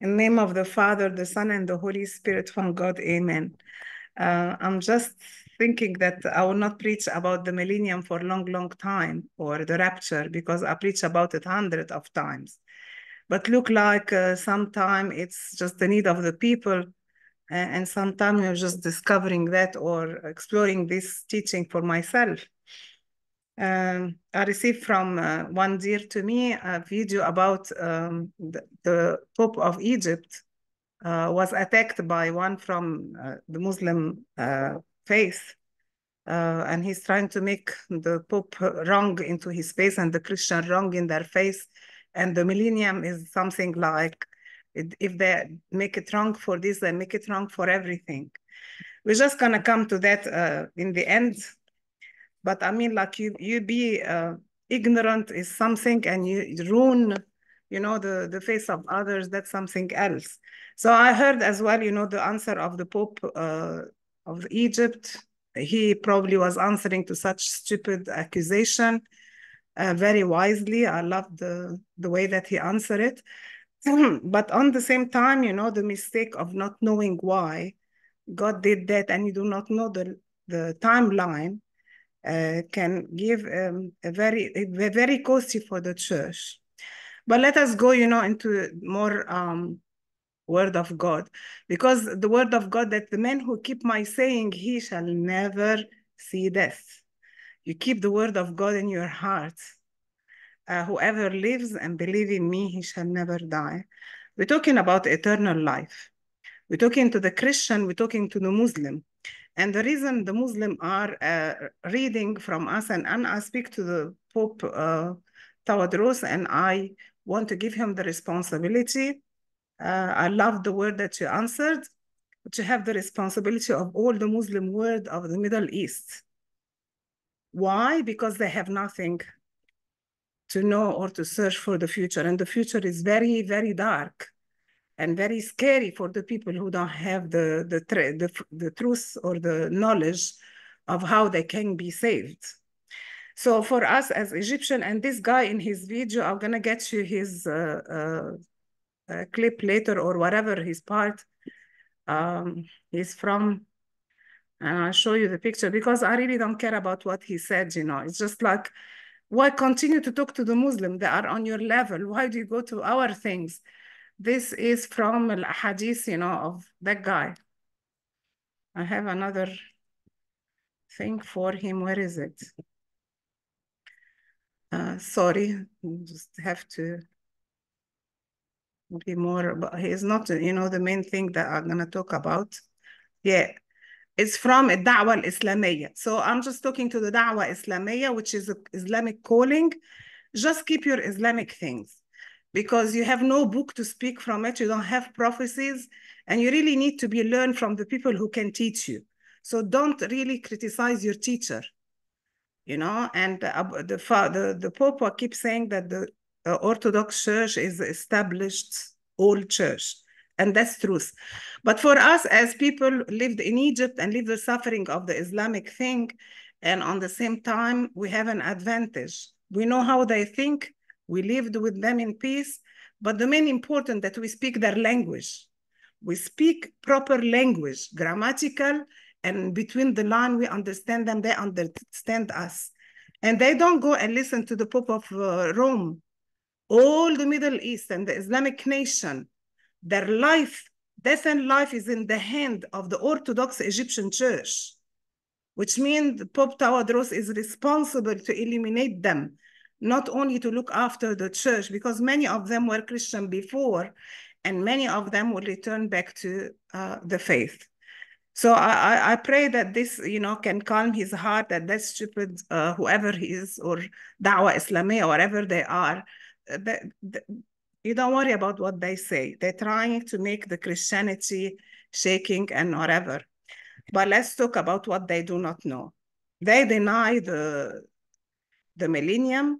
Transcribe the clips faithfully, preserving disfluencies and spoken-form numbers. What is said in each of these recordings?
In the name of the Father, the Son, and the Holy Spirit, one God, amen. Uh, I'm just thinking that I will not preach about the millennium for a long, long time, or the rapture, because I preach about it hundreds of times. But look like uh, sometimes it's just the need of the people, and, and sometimes you're just discovering that or exploring this teaching for myself. Um, I received from uh, one dear to me a video about um, the, the Pope of Egypt uh, was attacked by one from uh, the Muslim uh, faith, uh, and he's trying to make the Pope wrong into his face and the Christian wrong in their face. And the millennium is something like, if they make it wrong for this, they make it wrong for everything. We're just going to come to that uh, in the end. But I mean, like you, you be uh, ignorant is something, and you ruin, you know, the, the face of others, that's something else. So I heard as well, you know, the answer of the Pope uh, of Egypt. He probably was answering to such stupid accusation uh, very wisely. I love the, the way that he answered it. But on the same time, you know, the mistake of not knowing why God did that, and you do not know the, the timeline, Uh, can give um, a very a very costly for the church. But let us go, you know, into more um, word of God, because the word of God that the man who keep my saying, he shall never see death. You keep the word of God in your heart. Uh, whoever lives and believes in me, he shall never die. We're talking about eternal life. We're talking to the Christian, we're talking to the Muslim. And the reason the Muslim are uh, reading from us, and, and I speak to the Pope uh, Tawadros, and I want to give him the responsibility. Uh, I love the word that you answered, but you have the responsibility of all the Muslim world of the Middle East. Why? Because they have nothing to know or to search for the future. And the future is very, very dark and very scary for the people who don't have the, the, the, the truth or the knowledge of how they can be saved. So for us as Egyptian, and this guy in his video, I'm gonna get you his uh, uh, uh, clip later or whatever his part um, is from, and I'll show you the picture, because I really don't care about what he said, you know. It's just like, why continue to talk to the Muslim? They are on your level. Why do you go to our things? This is from the hadith, you know, of that guy. I have another thing for him. Where is it? Uh, sorry, just have to be more, but he is not, you know, the main thing that I'm going to talk about. Yeah, it's from the Da'wah Islamiyah. So I'm just talking to the Da'wah Islamiyah, which is Islamic calling. Just keep your Islamic things, because you have no book to speak from it, you don't have prophecies, and you really need to be learned from the people who can teach you. So don't really criticize your teacher, you know. And the, the, the, the Pope keeps saying that the Orthodox Church is the established old church, and that's truth. But for us as people lived in Egypt and lived the suffering of the Islamic thing, and on the same time, we have an advantage. We know how they think. We lived with them in peace, but the main important that we speak their language. We speak proper language, grammatical, and between the line we understand them, they understand us. And they don't go and listen to the Pope of uh, Rome. All the Middle East and the Islamic nation, their life, death and life is in the hand of the Orthodox Egyptian Church, which means Pope Tawadros is responsible to eliminate them, not only to look after the church, because many of them were Christian before, and many of them will return back to uh, the faith. So I, I pray that this, you know, can calm his heart, that that stupid, uh, whoever he is, or Da'wah Islamiyah, or whatever they are, that, that, you don't worry about what they say. They're trying to make the Christianity shaking and whatever. But let's talk about what they do not know. They deny the, the millennium.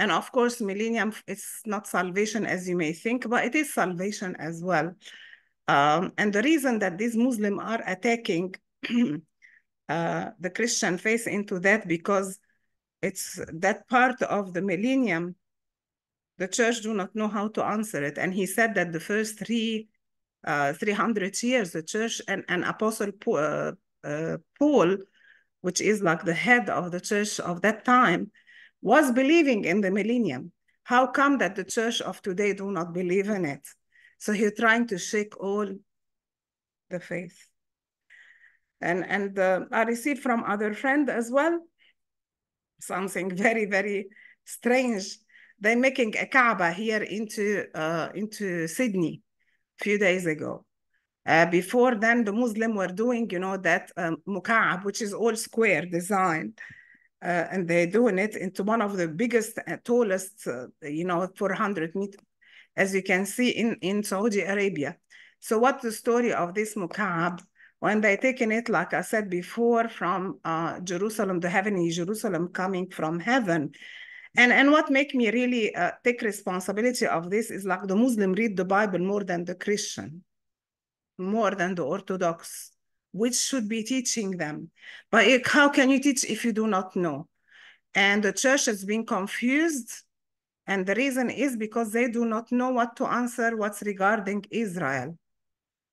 And of course, millennium, it's not salvation as you may think, but it is salvation as well. Um, and the reason that these Muslims are attacking uh, the Christian faith into that, because it's that part of the millennium The church do not know how to answer it. And he said that the first three, uh, three hundred years, the church and, and Apostle Paul, uh, uh, Paul, which is like the head of the church of that time, was believing in the millennium. How come that the church of today do not believe in it? So he's trying to shake all the faith. And, and uh, I received from other friend as well, something very, very strange. They're making a Kaaba here into, uh, into Sydney a few days ago. Uh, before then, the Muslim were doing, you know, that um, Muka'ab, which is all square design. Uh, and they're doing it into one of the biggest, uh, tallest, uh, you know, four hundred meters, as you can see in, in Saudi Arabia. So what's the story of this Muka'ab? When they're taking it, like I said before, from uh, Jerusalem, the heavenly Jerusalem coming from heaven. And, and what make me really uh, take responsibility of this is like the Muslim read the Bible more than the Christian, more than the Orthodox, which should be teaching them. But it, how can you teach if you do not know? And the church has been confused. And the reason is because they do not know what to answer what's regarding Israel.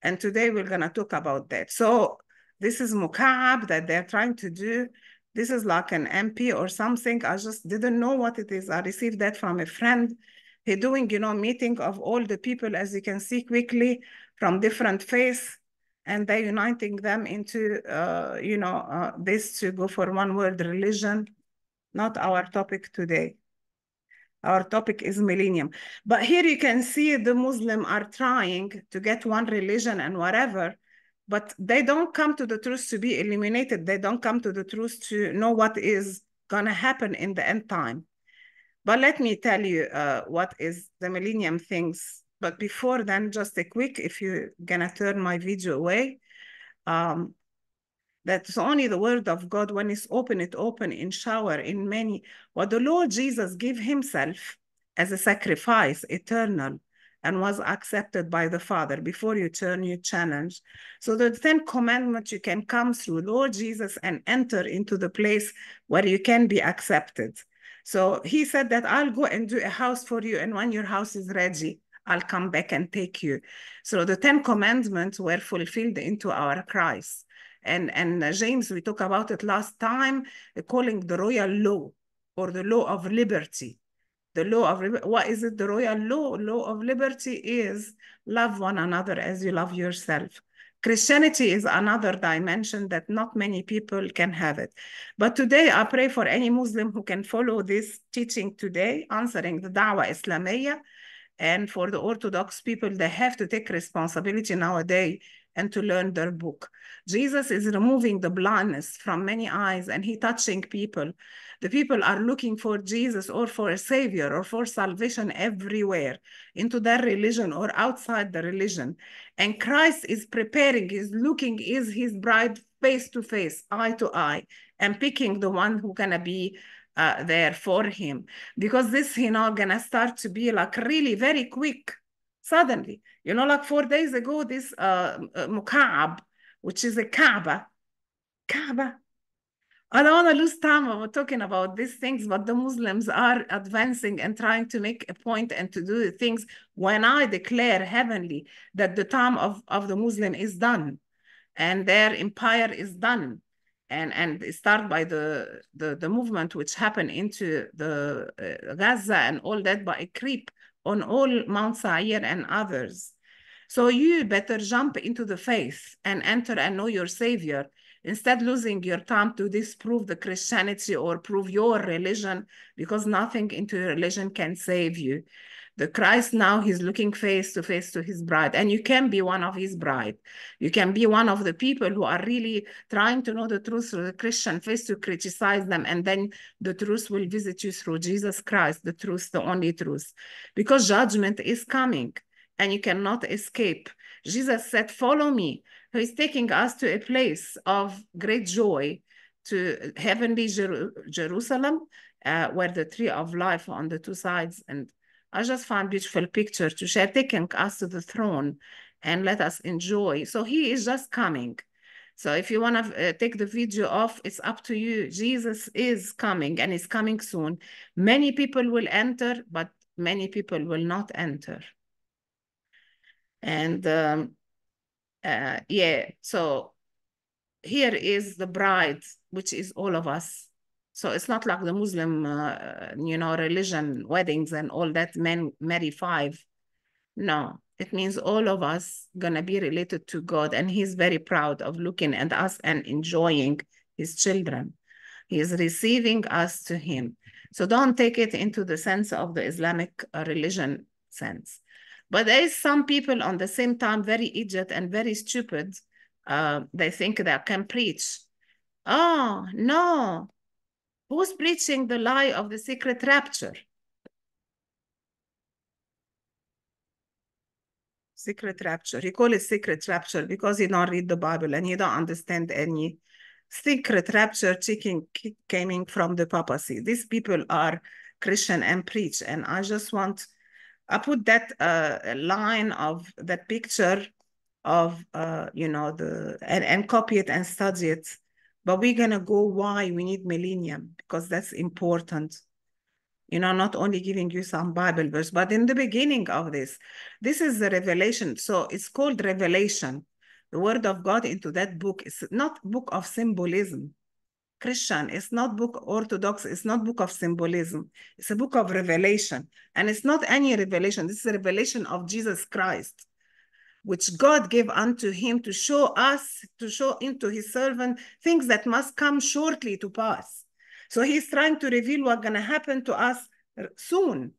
And today we're going to talk about that. So this is Muka'ab that they're trying to do. This is like an M P or something. I just didn't know what it is. I received that from a friend. He's doing, you know, meeting of all the people, as you can see quickly, from different faiths. And they're uniting them into, uh, you know, uh, this to go for one world religion. Not our topic today. Our topic is millennium. But here you can see the Muslim are trying to get one religion and whatever, but they don't come to the truth to be illuminated. They don't come to the truth to know what is gonna happen in the end time. But let me tell you uh, what is the millennium things. But before then, just a quick, if you're gonna turn my video away, um, that's only the word of God. When it's open, it open in shower, in many. What the Lord Jesus gave himself as a sacrifice, eternal, and was accepted by the Father. Before you turn, you challenge. So the tenth commandment, you can come through Lord Jesus and enter into the place where you can be accepted. So he said that I'll go and do a house for you. And when your house is ready, I'll come back and take you. So the Ten Commandments were fulfilled into our Christ. And, and James, we talked about it last time, calling the royal law or the law of liberty. The law of, what is it? The royal law, law of liberty is love one another as you love yourself. Christianity is another dimension that not many people can have it. But today I pray for any Muslim who can follow this teaching today, answering the Da'wah Islamiyah. And for the Orthodox people, they have to take responsibility nowadays and to learn their book. Jesus is removing the blindness from many eyes and he touching people. The people are looking for Jesus or for a savior or for salvation everywhere, into their religion or outside the religion. And Christ is preparing, is looking, is his bride face to face, eye to eye, and picking the one who gonna be uh, there for him. Because this, you know, gonna start to be like really very quick. Suddenly, you know, like four days ago, this uh, Muka'ab, which is a Kaaba, Kaaba. I don't want to lose time when we're talking about these things, but the Muslims are advancing and trying to make a point and to do things. When I declare heavenly that the time of, of the Muslim is done and their empire is done, and, and it started by the, the, the movement which happened into the uh, Gaza and all that by a creep on all Mount Sahir and others. So you better jump into the faith and enter and know your savior, instead losing your time to disprove the Christianity or prove your religion, because nothing into your religion can save you. The Christ now, he's looking face to face to his bride, and you can be one of his bride. You can be one of the people who are really trying to know the truth through the Christian face to criticize them, and then the truth will visit you through Jesus Christ, the truth, the only truth. Because judgment is coming, and you cannot escape. Jesus said, follow me. He's taking us to a place of great joy, to heavenly Jer Jerusalem, uh, where the tree of life on the two sides, and I just found beautiful picture to share, taking us to the throne and let us enjoy. So he is just coming. So if you want to uh, take the video off, it's up to you. Jesus is coming and is coming soon. Many people will enter, but many people will not enter. And um, uh, yeah, so here is the bride, which is all of us. So it's not like the Muslim, uh, you know, religion, weddings and all that, men marry five. No, it means all of us gonna be related to God, and he's very proud of looking at us and enjoying his children. He is receiving us to him. So don't take it into the sense of the Islamic religion sense. But there is some people on the same time, very idiot and very stupid. Uh, they think they can preach. Oh, no. Who's preaching the lie of the secret rapture? Secret rapture. He calls it secret rapture because he don't read the Bible and he don't understand any secret rapture chicken coming from the papacy. These people are Christian and preach. And I just want, I put that uh, line of that picture of, uh, you know, the and, and copy it and study it. But we're going to go why we need millennium, because that's important. You know, not only giving you some Bible verse, but in the beginning of this, this is the revelation. So it's called Revelation. The word of God into that book is not book of symbolism. Christian, it's not book Orthodox, it's not book of symbolism. It's a book of revelation. And it's not any revelation. This is a revelation of Jesus Christ, which God gave unto him to show us, to show into his servant things that must come shortly to pass. So he's trying to reveal what's going to happen to us soon.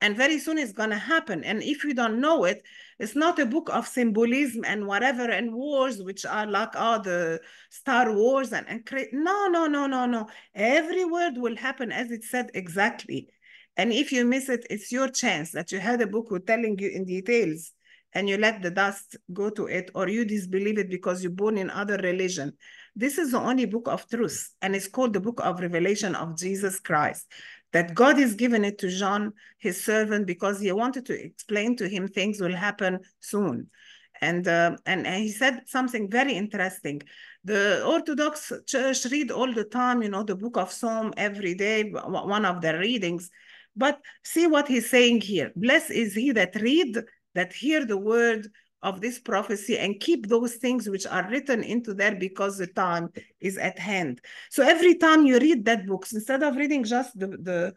And very soon it's going to happen. And if you don't know it, it's not a book of symbolism and whatever and wars, which are like all the Star Wars. and, and No, no, no, no, no. Every word will happen as it said exactly. And if you miss it, it's your chance that you had a book with telling you in details and you let the dust go to it, or you disbelieve it because you're born in other religion. This is the only book of truth, and it's called the book of Revelation of Jesus Christ. That God is giving it to John, his servant, because he wanted to explain to him things will happen soon. And, uh, and, and he said something very interesting. The Orthodox Church read all the time, you know, the book of Psalm every day, one of their readings. But see what he's saying here. Blessed is he that read, that hear the word of this prophecy and keep those things which are written into there, because the time is at hand. So every time you read that book, instead of reading just the, the,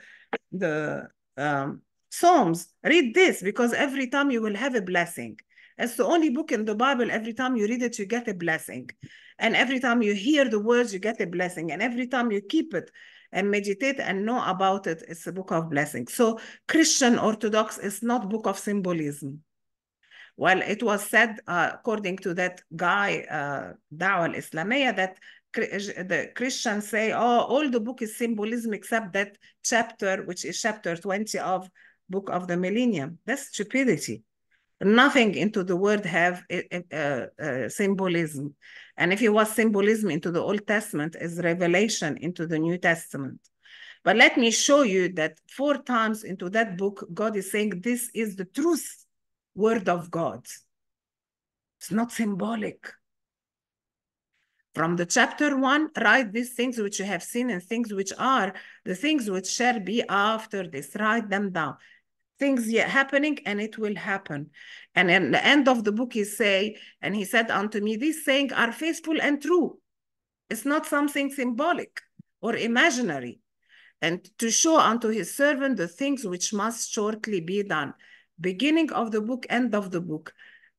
the um, Psalms, read this, because every time you will have a blessing. It's the only book in the Bible, every time you read it, you get a blessing. And every time you hear the words, you get a blessing. And every time you keep it and meditate and know about it, it's a book of blessings. So Christian Orthodox is not book of symbolism. Well, it was said, uh, according to that guy, uh, Da'wah Islamiyah, that the Christians say, oh, all the book is symbolism except that chapter, which is chapter twenty of Book of the Millennium. That's stupidity. Nothing into the word have uh, uh, symbolism. And if it was symbolism into the Old Testament, is revelation into the New Testament. But let me show you that four times into that book, God is saying, this is the truth. Word of God. It's not symbolic. From the chapter one, write these things which you have seen and things which are, the things which shall be after this. Write them down. Things yet happening, and it will happen. And at the end of the book, he say, and he said unto me, these sayings are faithful and true. It's not something symbolic or imaginary. And to show unto his servant the things which must shortly be done. Beginning of the book, end of the book,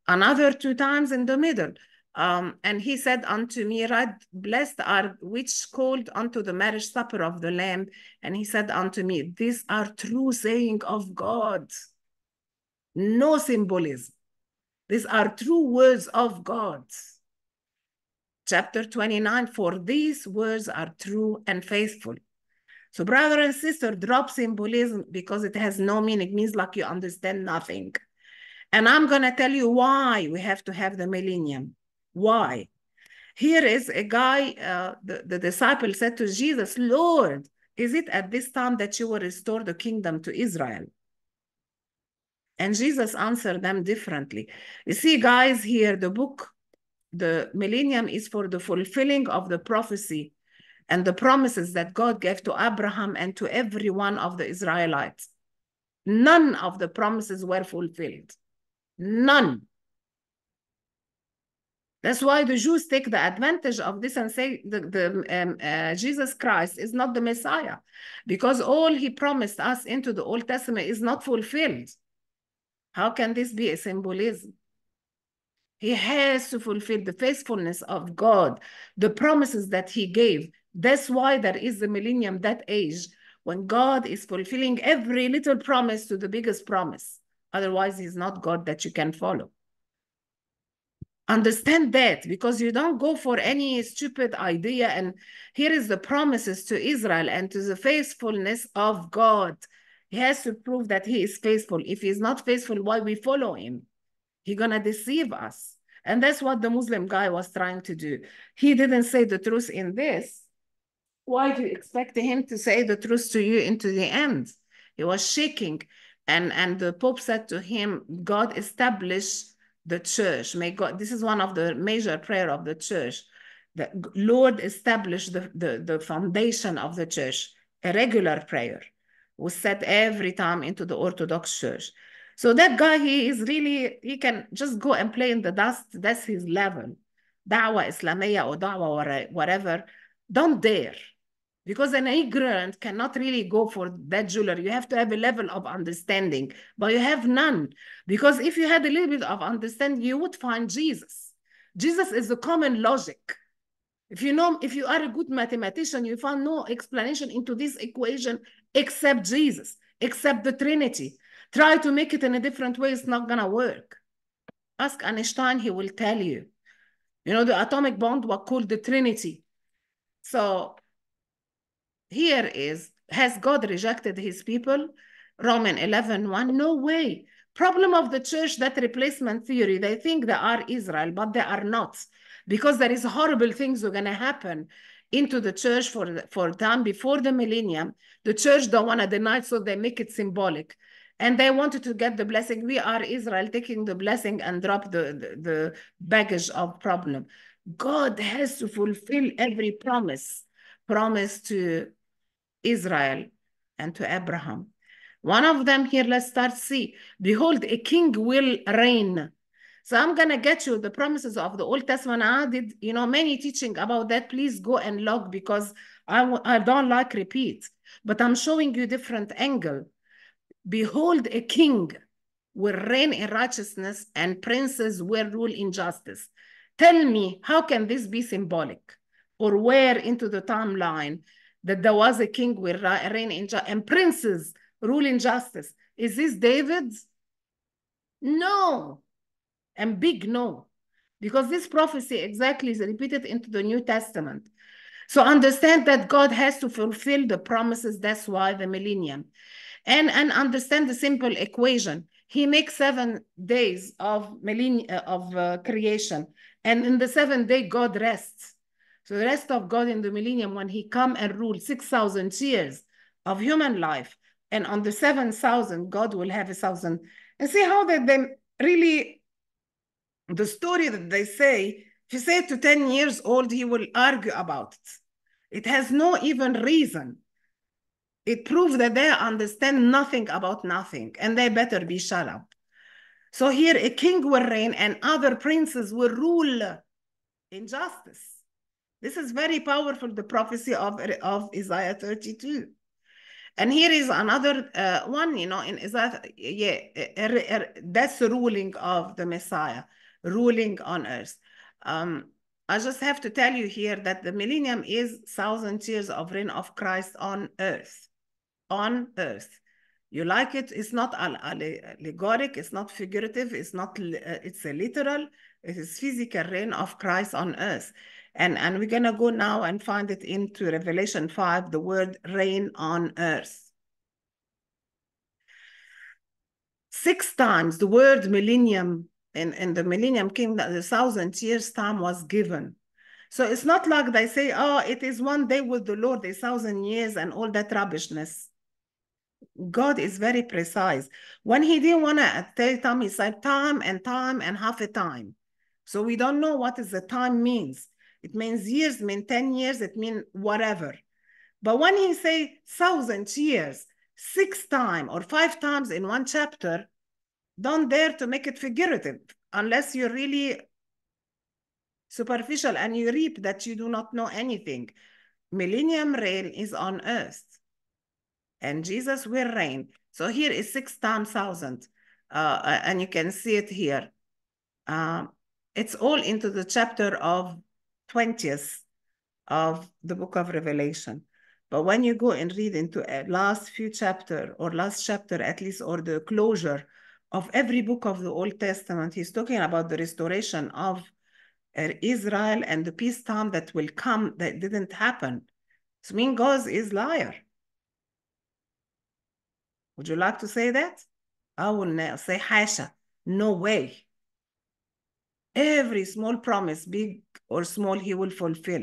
another two times in the middle. Um, and he said unto me, right, blessed are which called unto the marriage supper of the Lamb. And he said unto me, these are true saying of God. No symbolism. These are true words of God. Chapter twenty-nine, for these words are true and faithful. So brother and sister, drop symbolism because it has no meaning. It means like you understand nothing. And I'm going to tell you why we have to have the millennium. Why? Here is a guy, uh, the, the disciple said to Jesus, Lord, is it at this time that you will restore the kingdom to Israel? And Jesus answered them differently. You see, guys, here the book, the millennium is for the fulfilling of the prophecy and the promises that God gave to Abraham and to every one of the Israelites. none of the promises were fulfilled. None. That's why the Jews take the advantage of this and say the, the um, uh, Jesus Christ is not the Messiah, because all he promised us into the Old Testament is not fulfilled. How can this be a symbolism? He has to fulfill the faithfulness of God, the promises that he gave. That's why there is the millennium, that age, when God is fulfilling every little promise to the biggest promise. Otherwise, he's not God that you can follow. Understand that, because you don't go for any stupid idea. And here is the promises to Israel and to the faithfulness of God. He has to prove that he is faithful. If he is not faithful, why we follow him? He's going to deceive us. And that's what the Muslim guy was trying to do. He didn't say the truth in this. Why do you expect him to say the truth to you into the end? He was shaking. And, and the Pope said to him, God established the church. May God, this is one of the major prayer of the church. The Lord established the, the, the foundation of the church, a regular prayer was said every time into the Orthodox church. So that guy, he is really, he can just go and play in the dust. That's his level. Da'wah Islamiyah or Da'wah whatever, don't dare. Because an ignorant cannot really go for that jewelry. You have to have a level of understanding, but you have none. Because if you had a little bit of understanding, you would find Jesus. Jesus is the common logic. If you know, if you are a good mathematician, you find no explanation into this equation except Jesus, except the Trinity. Try to make it in a different way, it's not gonna work. Ask Einstein, he will tell you. You know, the atomic bond was called the Trinity. So, here is, has God rejected his people? Romans eleven one, no way. Problem of the church, that replacement theory, they think they are Israel, but they are not. Because there is horrible things that are going to happen into the church for, for time before the millennium. The church don't want to deny it, so they make it symbolic. And they wanted to get the blessing. We are Israel, taking the blessing and drop the, the, the baggage of problem. God has to fulfill every promise. Promise to Israel and to Abraham. One of them here, let's start see. Behold, a king will reign. So I'm going to get you the promises of the Old Testament. I did, you know, many teaching about that. Please go and log, because I, I don't like repeat. But I'm showing you different angle. Behold, a king will reign in righteousness and princes will rule in justice. Tell me, how can this be symbolic? Or where into the timeline that there was a king with reign in justice and princes ruling justice? Is this David? No, and big no, because this prophecy exactly is repeated into the New Testament. So understand that God has to fulfill the promises. That's why the millennium, and and understand the simple equation. He makes seven days of millennium of uh, creation, and in the seventh day God rests. So the rest of God in the millennium, when he come and rule six thousand years of human life, and on the seven thousand, God will have a thousand. And see how that they really, the story that they say, if you say it to ten years old, he will argue about it. It has no even reason. It proves that they understand nothing about nothing, and they better be shut up. So here a king will reign and other princes will rule in justice. This is very powerful, the prophecy of, of Isaiah thirty-two. And here is another uh, one, you know, in Isaiah, yeah, er, er, that's the ruling of the Messiah, ruling on earth. Um, I just have to tell you here that the millennium is thousand years of reign of Christ on earth, on earth. You like it, it's not allegoric, it's not figurative, it's not, it's a literal, it is physical reign of Christ on earth. And, and we're going to go now and find it into Revelation five, the word reign on earth. Six times the word millennium, in, in the millennium kingdom, the thousand years time was given. So it's not like they say, oh, it is one day with the Lord, a thousand years and all that rubbishness. God is very precise. When he didn't want to tell time, he said time and time and half a time. So we don't know what is the time means. It means years, it means ten years, it means whatever. But when he say thousand years, six times or five times in one chapter, don't dare to make it figurative unless you're really superficial and you reap that you do not know anything. Millennium reign is on earth, and Jesus will reign. So here is six times thousand, uh, and you can see it here. Uh, it's all into the chapter of twentieth of the book of Revelation. But when you go and read into a last few chapter or last chapter at least, or the closure of every book of the Old Testament, he's talking about the restoration of Israel and the peacetime that will come that didn't happen. So mean God is liar. Would you like to say that? I will say Hasha, no way. Every small promise, big or small, he will fulfill.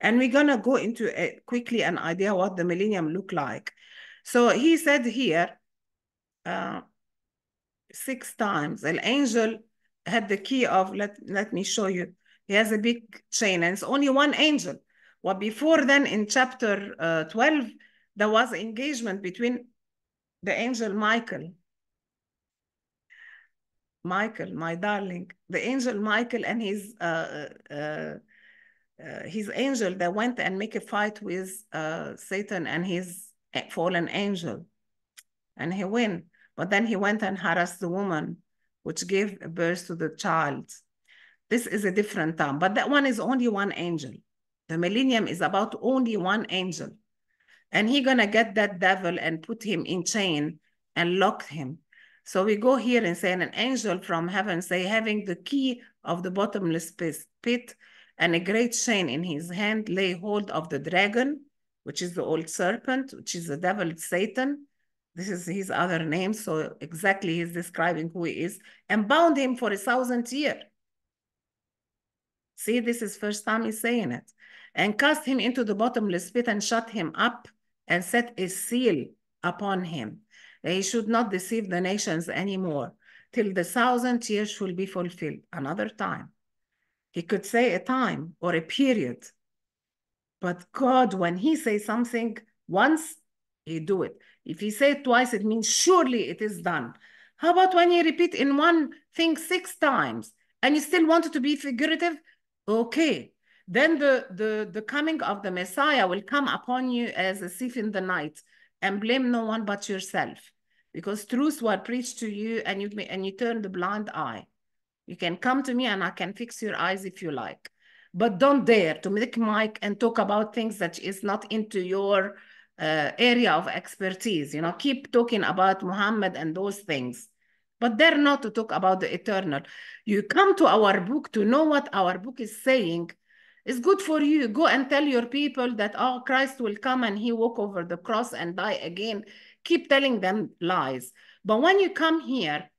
And we're going to go into a, quickly an idea what the millennium look like. So he said here, uh, six times, an angel had the key of, let, let me show you, he has a big chain and it's only one angel. Well, before then in chapter uh, twelve, there was engagement between the angel Michael, Michael, my darling, the angel Michael and his uh, uh, uh, his angel that went and make a fight with uh, Satan and his fallen angel, and he win. But then he went and harassed the woman, which gave birth to the child. This is a different time, but that one is only one angel. The millennium is about only one angel, and he's gonna get that devil and put him in chain and lock him. So we go here and say, an angel from heaven say, having the key of the bottomless pit and a great chain in his hand, lay hold of the dragon, which is the old serpent, which is the devil, Satan. This is his other name. So exactly he's describing who he is, and bound him for a thousand years. See, this is first time he's saying it. And cast him into the bottomless pit and shut him up and set a seal upon him. They should not deceive the nations anymore till the thousand years shall be fulfilled. Another time. He could say a time or a period. But God, when he says something once, he do it. If he says it twice, it means surely it is done. How about when you repeat in one thing six times and you still want it to be figurative? Okay. Then the, the, the coming of the Messiah will come upon you as a thief in the night, and blame no one but yourself. Because truths were preached to you and you and you turn the blind eye. You can come to me and I can fix your eyes if you like. But don't dare to make Mike and talk about things that is not into your uh, area of expertise. You know, keep talking about Muhammad and those things. But dare not to talk about the eternal. You come to our book to know what our book is saying. It's good for you. Go and tell your people that, oh, Christ will come and he walk over the cross and die again. Keep telling them lies. But when you come here,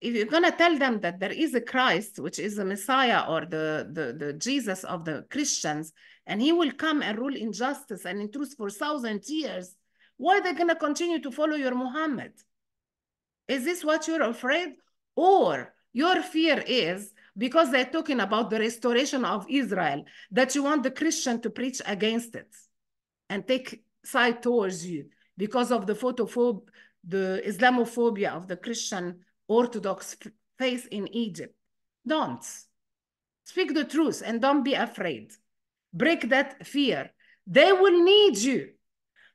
if you're going to tell them that there is a Christ, which is the Messiah or the, the, the Jesus of the Christians, and he will come and rule in justice and in truth for thousand years, why are they going to continue to follow your Muhammad? Is this what you're afraid? Or your fear is, because they're talking about the restoration of Israel, that you want the Christian to preach against it and take side towards you because of the photophobe, the Islamophobia of the Christian Orthodox faith in Egypt. Don't. Speak the truth and don't be afraid. Break that fear. They will need you.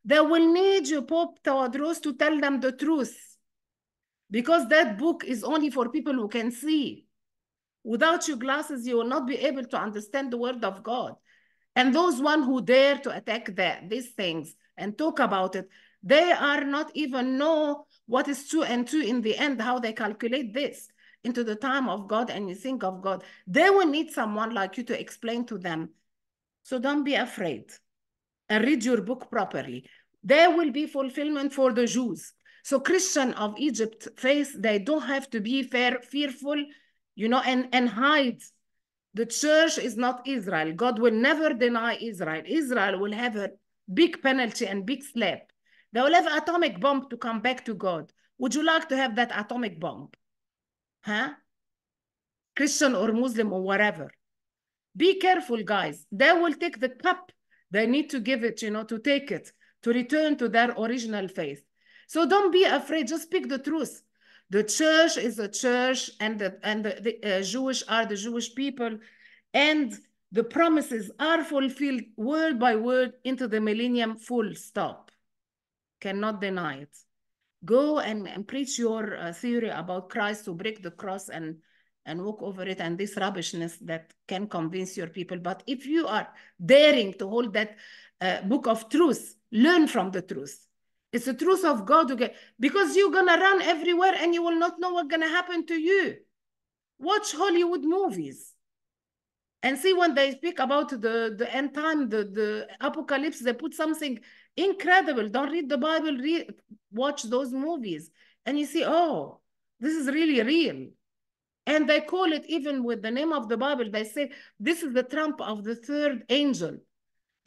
They will need you, Pope Tawadros, to tell them the truth, because that book is only for people who can see. Without your glasses, you will not be able to understand the word of God. And those one who dare to attack that, these things and talk about it, they are not even know what is two and two in the end, how they calculate this into the time of God and you think of God. They will need someone like you to explain to them. So don't be afraid and read your book properly. There will be fulfillment for the Jews. So Christian of Egypt faith, they don't have to be fair, fearful, you know, and, and hide. The church is not Israel. God will never deny Israel. Israel will have a big penalty and big slap. They will have an atomic bomb to come back to God. Would you like to have that atomic bomb? Huh? Christian or Muslim or whatever. Be careful, guys. They will take the cup. They need to give it, you know, to take it, to return to their original faith. So don't be afraid, just speak the truth. The church is the church, and the, and the, the uh, Jewish are the Jewish people, and the promises are fulfilled word by word into the millennium, full stop. Cannot deny it. Go and, and preach your uh, theory about Christ who break the cross and, and walk over it, and this rubbishness that can convince your people. But if you are daring to hold that uh, book of truth, learn from the truth. It's the truth of God, okay? Because you're going to run everywhere and you will not know what's going to happen to you. Watch Hollywood movies and see when they speak about the, the end time, the, the apocalypse, they put something incredible. Don't read the Bible, read, watch those movies. And you see, oh, this is really real. And they call it, even with the name of the Bible, they say, this is the trump of the third angel.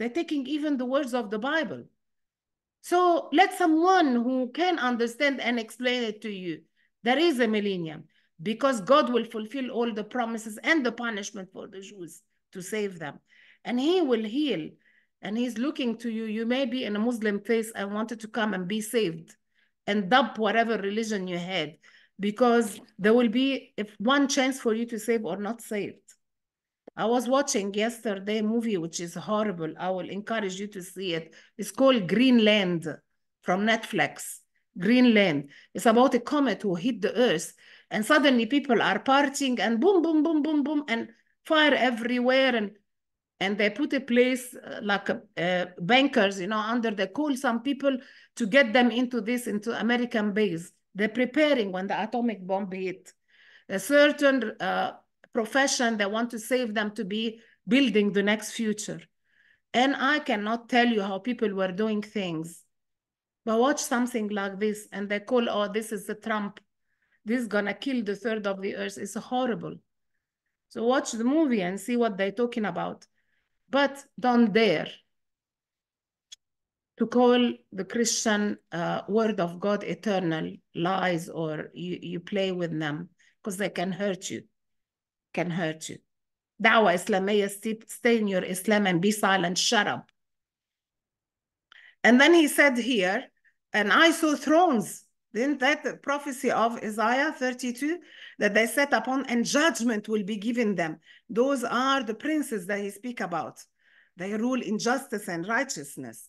They're taking even the words of the Bible. So let someone who can understand and explain it to you. There is a millennium, because God will fulfill all the promises and the punishment for the Jews to save them. And he will heal. And he's looking to you. You may be in a Muslim place and wanted to come and be saved and dump whatever religion you had, because there will be if one chance for you to save or not saved. I was watching yesterday a movie which is horrible. I will encourage you to see it. It's called Greenland, from Netflix. Greenland. It's about a comet who hit the earth, and suddenly people are partying and boom, boom, boom, boom, boom, and fire everywhere. And, and they put a place uh, like uh, bunkers, you know, under. They call some people to get them into this, into American base. They're preparing when the atomic bomb hit. A certain... Uh, profession, they want to save them to be building the next future. And I cannot tell you how people were doing things. But watch something like this and they call, oh, this is the Trump. This is gonna kill the third of the earth. It's horrible. So watch the movie and see what they're talking about. But don't dare to call the Christian uh, word of God eternal lies, or you, you play with them, because they can hurt you. Can hurt you. Da'wah Islamiyah, stay in your Islam and be silent, shut up. And then he said here, and I saw thrones. Didn't that the prophecy of Isaiah thirty-two, that they set upon, and judgment will be given them. Those are the princes that he speak about. They rule in justice and righteousness.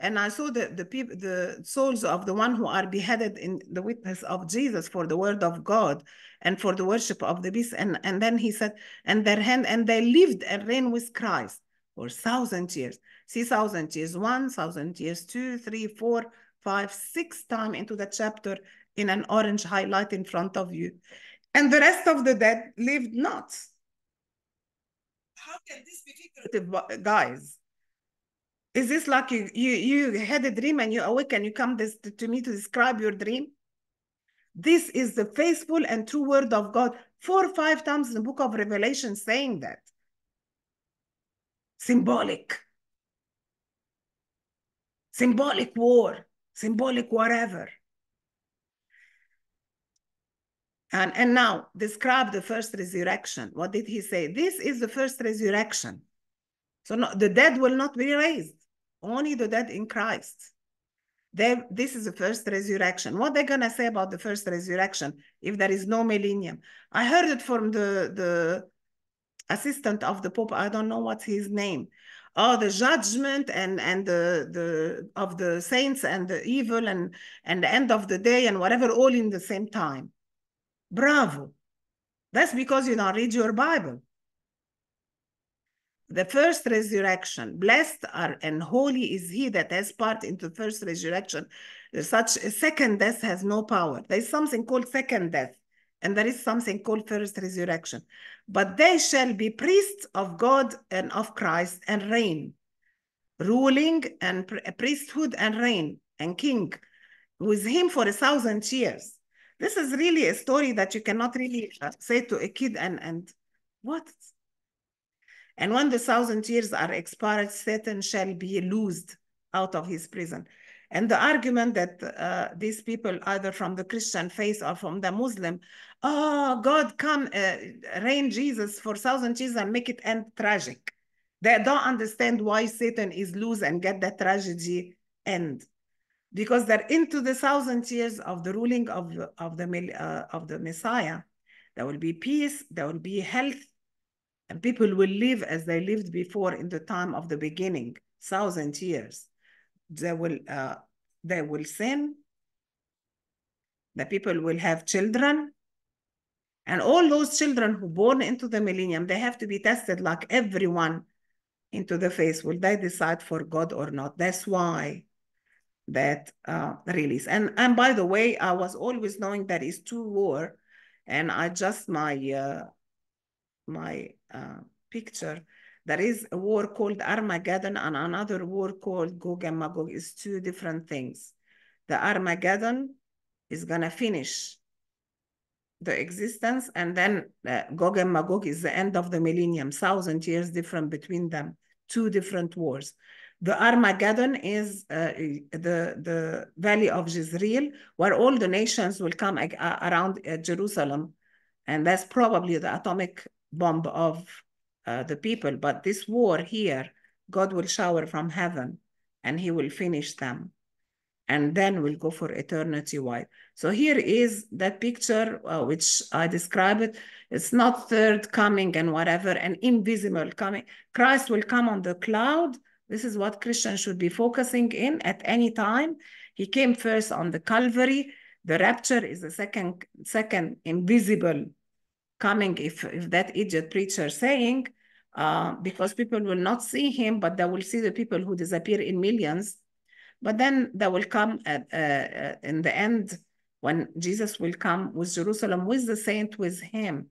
And I saw the, the, people, the souls of the one who are beheaded in the witness of Jesus for the word of God and for the worship of the beast. And, and then he said, and their hand, and they lived and reigned with Christ for thousand years. See, thousand years, one, thousand years, two, three, four, five, six times into the chapter in an orange highlight in front of you. And the rest of the dead lived not. How can this be figurative, guys? Is this like you, you, you had a dream and you awaken, you come this, to me to describe your dream? This is the faithful and true word of God. Four or five times in the book of Revelation saying that. Symbolic. Symbolic war. Symbolic whatever. And, and now, describe the first resurrection. What did he say? This is the first resurrection. So no, the dead will not be raised. Only the dead in Christ. They, this is the first resurrection. What are they going to say about the first resurrection if there is no millennium? I heard it from the, the assistant of the Pope. I don't know what's his name. Oh, the judgment and, and the, the of the saints and the evil and, and the end of the day and whatever, all in the same time. Bravo. That's because you don't read your Bible. The first resurrection, blessed are and holy is he that has part into first resurrection. Such a second death has no power. There is something called second death, and there is something called first resurrection. But they shall be priests of God and of Christ and reign, ruling and priesthood and reign and king with him for a thousand years. This is really a story that you cannot really say to a kid and, and what? And when the thousand years are expired, Satan shall be loosed out of his prison. And the argument that uh, these people, either from the Christian faith or from the Muslim, oh, God, come, uh, reign Jesus for thousand years and make it end tragic. They don't understand why Satan is loose and get that tragedy end. because they're into the thousand years of the ruling of, of, the, uh, of the Messiah. There will be peace, there will be health, and people will live as they lived before in the time of the beginning, thousand years. They will, uh, they will sin, the people will have children, and all those children who born into the millennium, they have to be tested like everyone into the face. Will they decide for God or not? That's why that uh, release. And, and by the way, I was always knowing that it's two war, and I just, my, uh, my uh, picture, there is a war called Armageddon and another war called Gog and Magog. Is two different things. The Armageddon is gonna finish the existence, and then uh, Gog and Magog is the end of the millennium, thousand years different between them, two different wars. The Armageddon is uh, the, the valley of Jezreel, where all the nations will come uh, around uh, Jerusalem, and that's probably the atomic bomb of uh, the people. But this war here, God will shower from heaven, and he will finish them. And then we'll go for eternity wide. So here is that picture uh, which I described it. It's not third coming and whatever, an invisible coming. Christ will come on the cloud. This is what Christians should be focusing in at any time. He came first on the Calvary. The rapture is the second, second invisible coming, if, if that idiot preacher saying, uh, because people will not see him, but they will see the people who disappear in millions. But then they will come at, uh, uh, in the end, when Jesus will come with Jerusalem, with the saint, with him.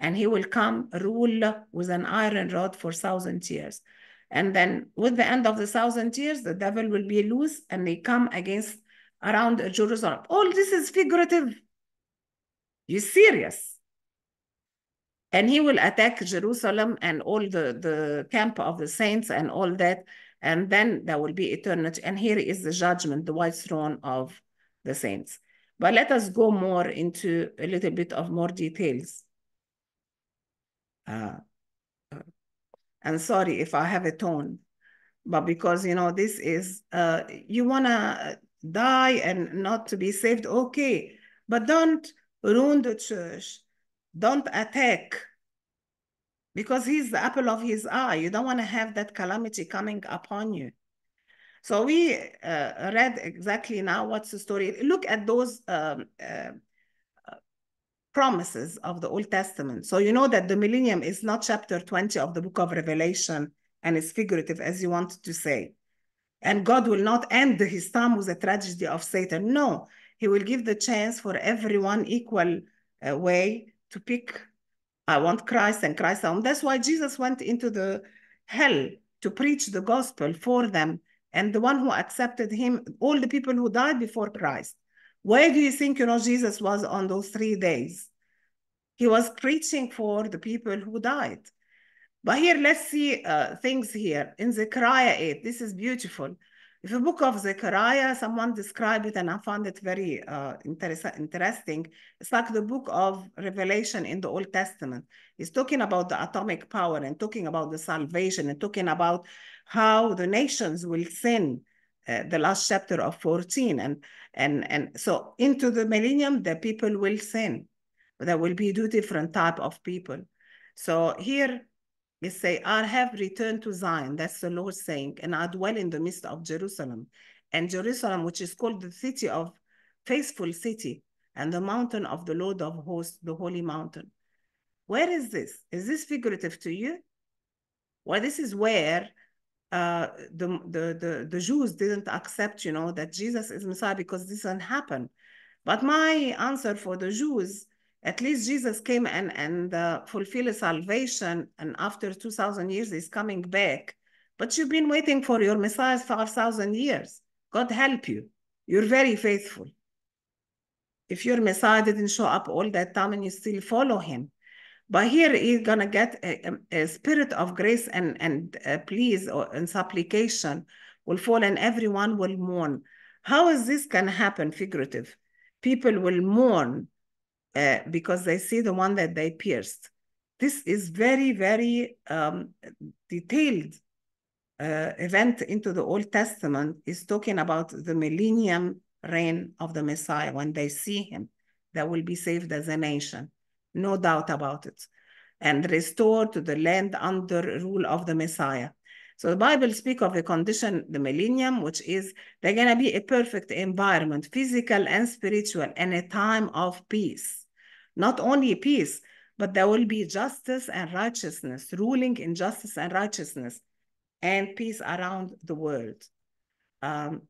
And he will come rule with an iron rod for thousand years. And then with the end of the thousand years, the devil will be loose and they come against around Jerusalem. All this is figurative. You're serious. And he will attack Jerusalem and all the, the camp of the saints and all that. And then there will be eternity. And here is the judgment, the white throne of the saints. But let us go more into a little bit of more details. Uh, and sorry if I have a tone, but because, you know, this is, uh, you wanna die and not to be saved, okay. But don't ruin the church. Don't attack. Because he's the apple of his eye. You don't want to have that calamity coming upon you. So we uh, read exactly now what's the story. Look at those um, uh, promises of the Old Testament. So you know that the millennium is not chapter twenty of the book of Revelation, and it's figurative, as you want to say. And God will not end his time with a tragedy of Satan. No, he will give the chance for everyone equal uh, way to pick. I want Christ and Christ alone. That's why Jesus went into the hell to preach the gospel for them. And the one who accepted him, all the people who died before Christ. Where do you think, you know, Jesus was on those three days? He was preaching for the people who died. But here, let's see uh, things here. In Zechariah eight, this is beautiful. If the book of Zechariah, someone described it, and I found it very uh, interest interesting. It's like the book of Revelation in the Old Testament. It's talking about the atomic power and talking about the salvation and talking about how the nations will sin, uh, the last chapter of fourteen. And, and, and so into the millennium, the people will sin. There will be two different types of people. So here, they say, I have returned to Zion, that's the Lord saying, and I dwell in the midst of Jerusalem. And Jerusalem, which is called the city of faithful city, and the mountain of the Lord of hosts, the holy mountain. Where is this? Is this figurative to you? Well, this is where uh, the, the, the, the Jews didn't accept, you know, that Jesus is Messiah, because this didn't happen. But my answer for the Jews, at least Jesus came and, and uh, fulfilled salvation, and after two thousand years, he's coming back. But you've been waiting for your Messiah five thousand years. God help you. You're very faithful. If your Messiah didn't show up all that time and you still follow him. But here he's going to get a, a spirit of grace and, and uh, pleas or, and supplication will fall, and everyone will mourn. How is this can happen figurative? People will mourn. Uh, because they see the one that they pierced. This is very, very um, detailed uh, event into the Old Testament is talking about the millennium reign of the Messiah. When they see him, that will be saved as a nation, no doubt about it, and restored to the land under rule of the Messiah. So the Bible speaks of a condition, the millennium, which is they're going to be a perfect environment, physical and spiritual, and a time of peace. Not only peace, but there will be justice and righteousness, ruling in justice and righteousness, and peace around the world. Um,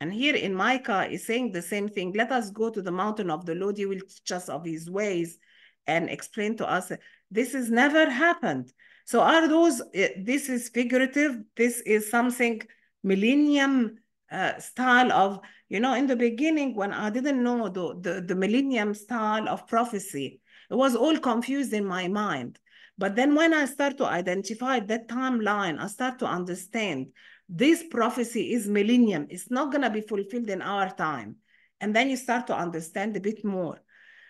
and here in Micah is saying the same thing. Let us go to the mountain of the Lord. He will teach us of his ways and explain to us. This has never happened. So are those, this is figurative, this is something millennium uh, style of, you know, in the beginning when I didn't know the, the, the millennium style of prophecy, it was all confused in my mind. But then when I start to identify that timeline, I start to understand this prophecy is millennium. It's not going to be fulfilled in our time. And then you start to understand a bit more.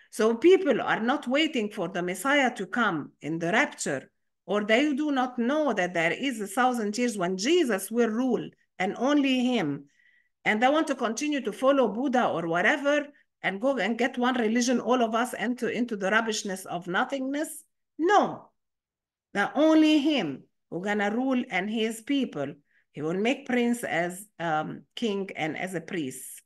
So people are not waiting for the Messiah to come in the rapture, or they do not know that there is a thousand years when Jesus will rule and only him. And they want to continue to follow Buddha or whatever and go and get one religion, all of us enter into the rubbishness of nothingness. No, now only him who gonna rule and his people. He will make prince as um, king and as a priest.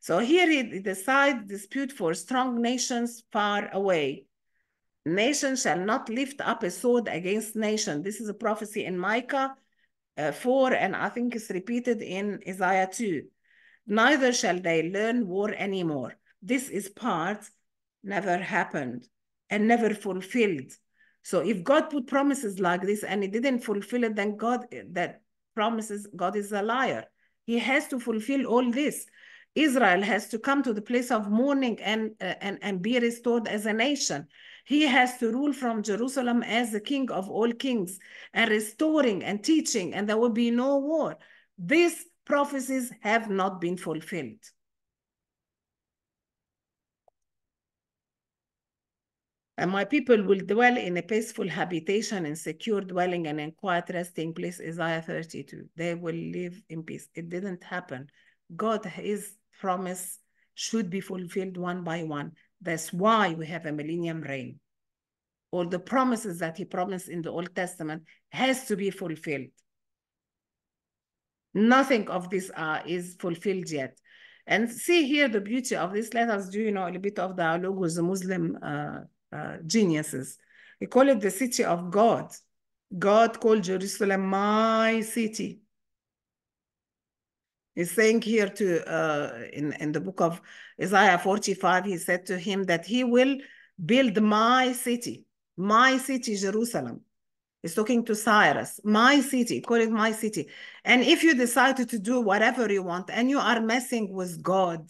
So here he decides dispute for strong nations far away. Nation shall not lift up a sword against nation. This is a prophecy in Micah uh, four, and I think it's repeated in Isaiah two. Neither shall they learn war anymore. This is part never happened and never fulfilled. So if God put promises like this and he didn't fulfill it, then God, that promises, God is a liar. He has to fulfill all this. Israel has to come to the place of mourning and, uh, and, and be restored as a nation. He has to rule from Jerusalem as the king of all kings and restoring and teaching, and there will be no war. These prophecies have not been fulfilled. And my people will dwell in a peaceful habitation and secure dwelling and in quiet resting place, Isaiah thirty-two. They will live in peace. It didn't happen. God, his promise should be fulfilled one by one. That's why we have a millennium reign. All the promises that he promised in the Old Testament has to be fulfilled. Nothing of this uh, is fulfilled yet. And see here the beauty of this. Let us do, you know, a little bit of dialogue with the Muslim uh, uh, geniuses. They call it the city of God. God called Jerusalem my city. He's saying here to uh, in, in the book of Isaiah forty-five, he said to him that he will build my city, my city, Jerusalem. He's talking to Cyrus, my city, call it my city. And if you decide to do whatever you want and you are messing with God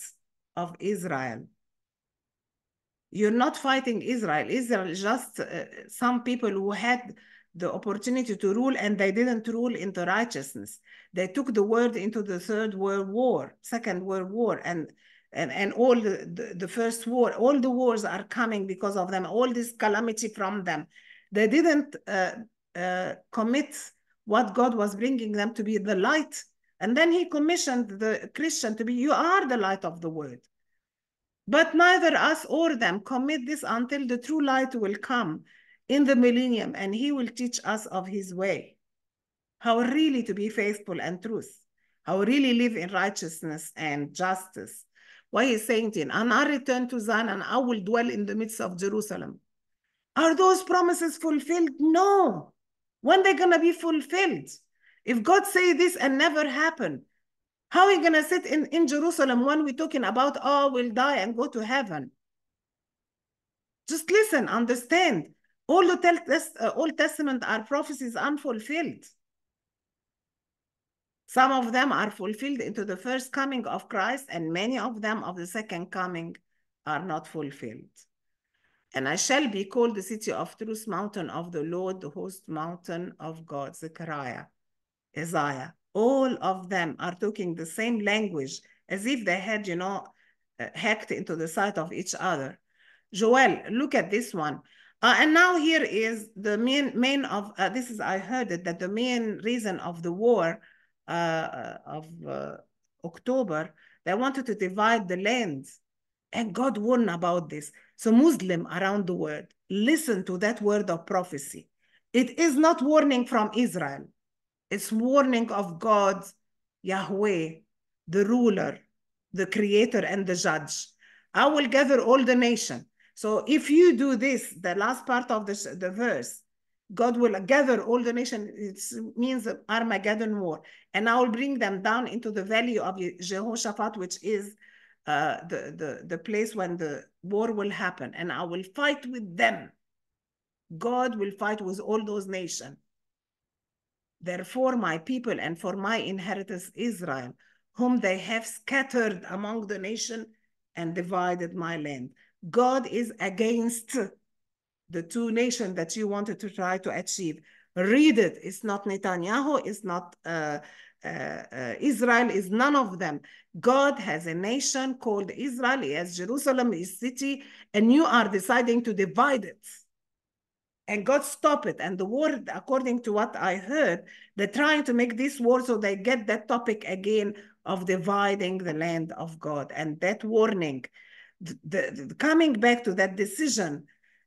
of Israel, you're not fighting Israel. Israel is just uh, some people who had the opportunity to rule, and they didn't rule into righteousness. They took the world into the Third World War, Second World War, and and, and all the, the, the First War. All the wars are coming because of them, all this calamity from them. They didn't uh, uh, commit what God was bringing them to be, the light. And then he commissioned the Christian to be, you are the light of the world. But neither us or them commit this until the true light will come in the millennium, and he will teach us of his way, how really to be faithful and truth, how really live in righteousness and justice. Why he's saying it, and I return to Zion, and I will dwell in the midst of Jerusalem. Are those promises fulfilled? No. When they're gonna be fulfilled? If God say this and never happen, how are we gonna sit in, in Jerusalem when we're talking about, oh, we'll die and go to heaven? Just listen, understand. All the Old Testament are prophecies unfulfilled. Some of them are fulfilled into the first coming of Christ, and many of them of the second coming are not fulfilled. And I shall be called the city of truth, mountain of the Lord, the host mountain of God, Zechariah, Isaiah. All of them are talking the same language as if they had, you know, hacked into the sight of each other. Joel, look at this one. Uh, and now here is the main, main of, uh, this is, I heard it, that the main reason of the war uh, of uh, October, they wanted to divide the lands. And God warned about this. So Muslim around the world, listen to that word of prophecy. It is not warning from Israel. It's warning of God, Yahweh, the ruler, the creator and the judge. I will gather all the nation. So if you do this, the last part of the, the verse, God will gather all the nation. It means Armageddon war. And I will bring them down into the valley of Jehoshaphat, which is uh, the, the, the place when the war will happen. And I will fight with them. God will fight with all those nations. Therefore, my people and for my inheritance Israel, whom they have scattered among the nation and divided my land. God is against the two nations that you wanted to try to achieve. Read it. It's not Netanyahu. It's not uh, uh, uh, Israel. It's none of them. God has a nation called Israel. He has Jerusalem, his city, and you are deciding to divide it. And God stop it. And the war, according to what I heard, they're trying to make this war so they get that topic again of dividing the land of God. And that warning, the, the, the coming back to that decision,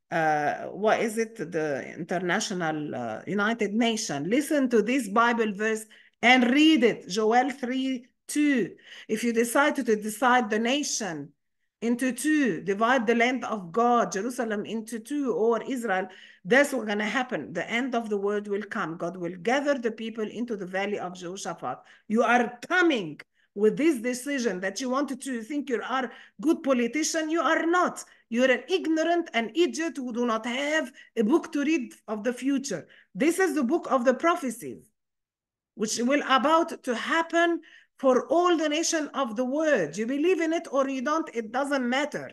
uh, what is it, the International uh, United Nations, listen to this Bible verse and read it, Joel three, two. If you decide to, to decide the nation into two, divide the land of God, Jerusalem into two, or Israel, that's what's going to happen. The end of the world will come. God will gather the people into the valley of Jehoshaphat. You are coming with this decision that you wanted to think you are a good politician. You are not. You're an ignorant and idiot who do not have a book to read of the future. This is the book of the prophecies, which will about to happen for all the nation of the world. You believe in it or you don't, it doesn't matter.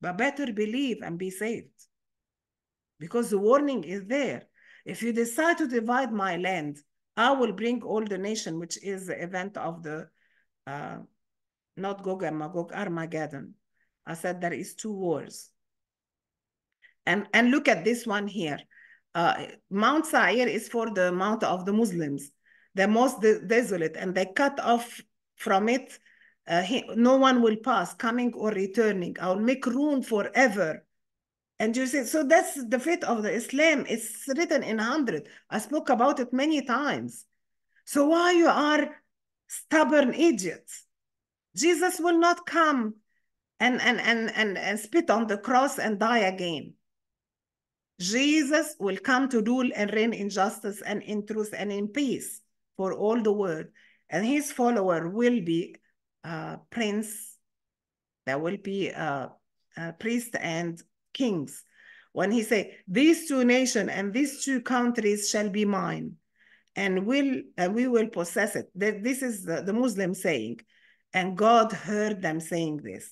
But better believe and be saved. Because the warning is there. If you decide to divide my land, I will bring all the nation, which is the event of the, uh, not Gog and Magog, Armageddon. I said there is two wars. And, and look at this one here. Uh, Mount Sahir is for the Mount of the Muslims, the most desolate, and they cut off from it. Uh, he, no one will pass, coming or returning. I will make room forever. And you say, so that's the fate of the Islam. It's written in a hundred. I spoke about it many times. So why you are stubborn idiots? Jesus will not come and, and, and, and, and spit on the cross and die again. Jesus will come to rule and reign in justice and in truth and in peace for all the world. And his follower will be uh, prince, there will be uh, uh, priests and kings. When he say, these two nations and these two countries shall be mine, and will and we will possess it. This is the, the Muslim saying, and God heard them saying this.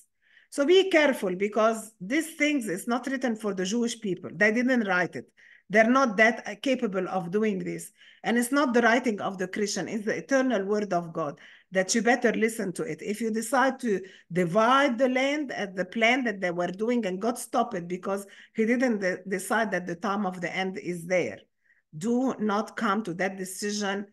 So be careful, because these things is not written for the Jewish people. They didn't write it. They're not that capable of doing this. And it's not the writing of the Christian. It's the eternal word of God that you better listen to it. If you decide to divide the land at the plan that they were doing, and God stopped it because he didn't de decide that the time of the end is there. Do not come to that decision.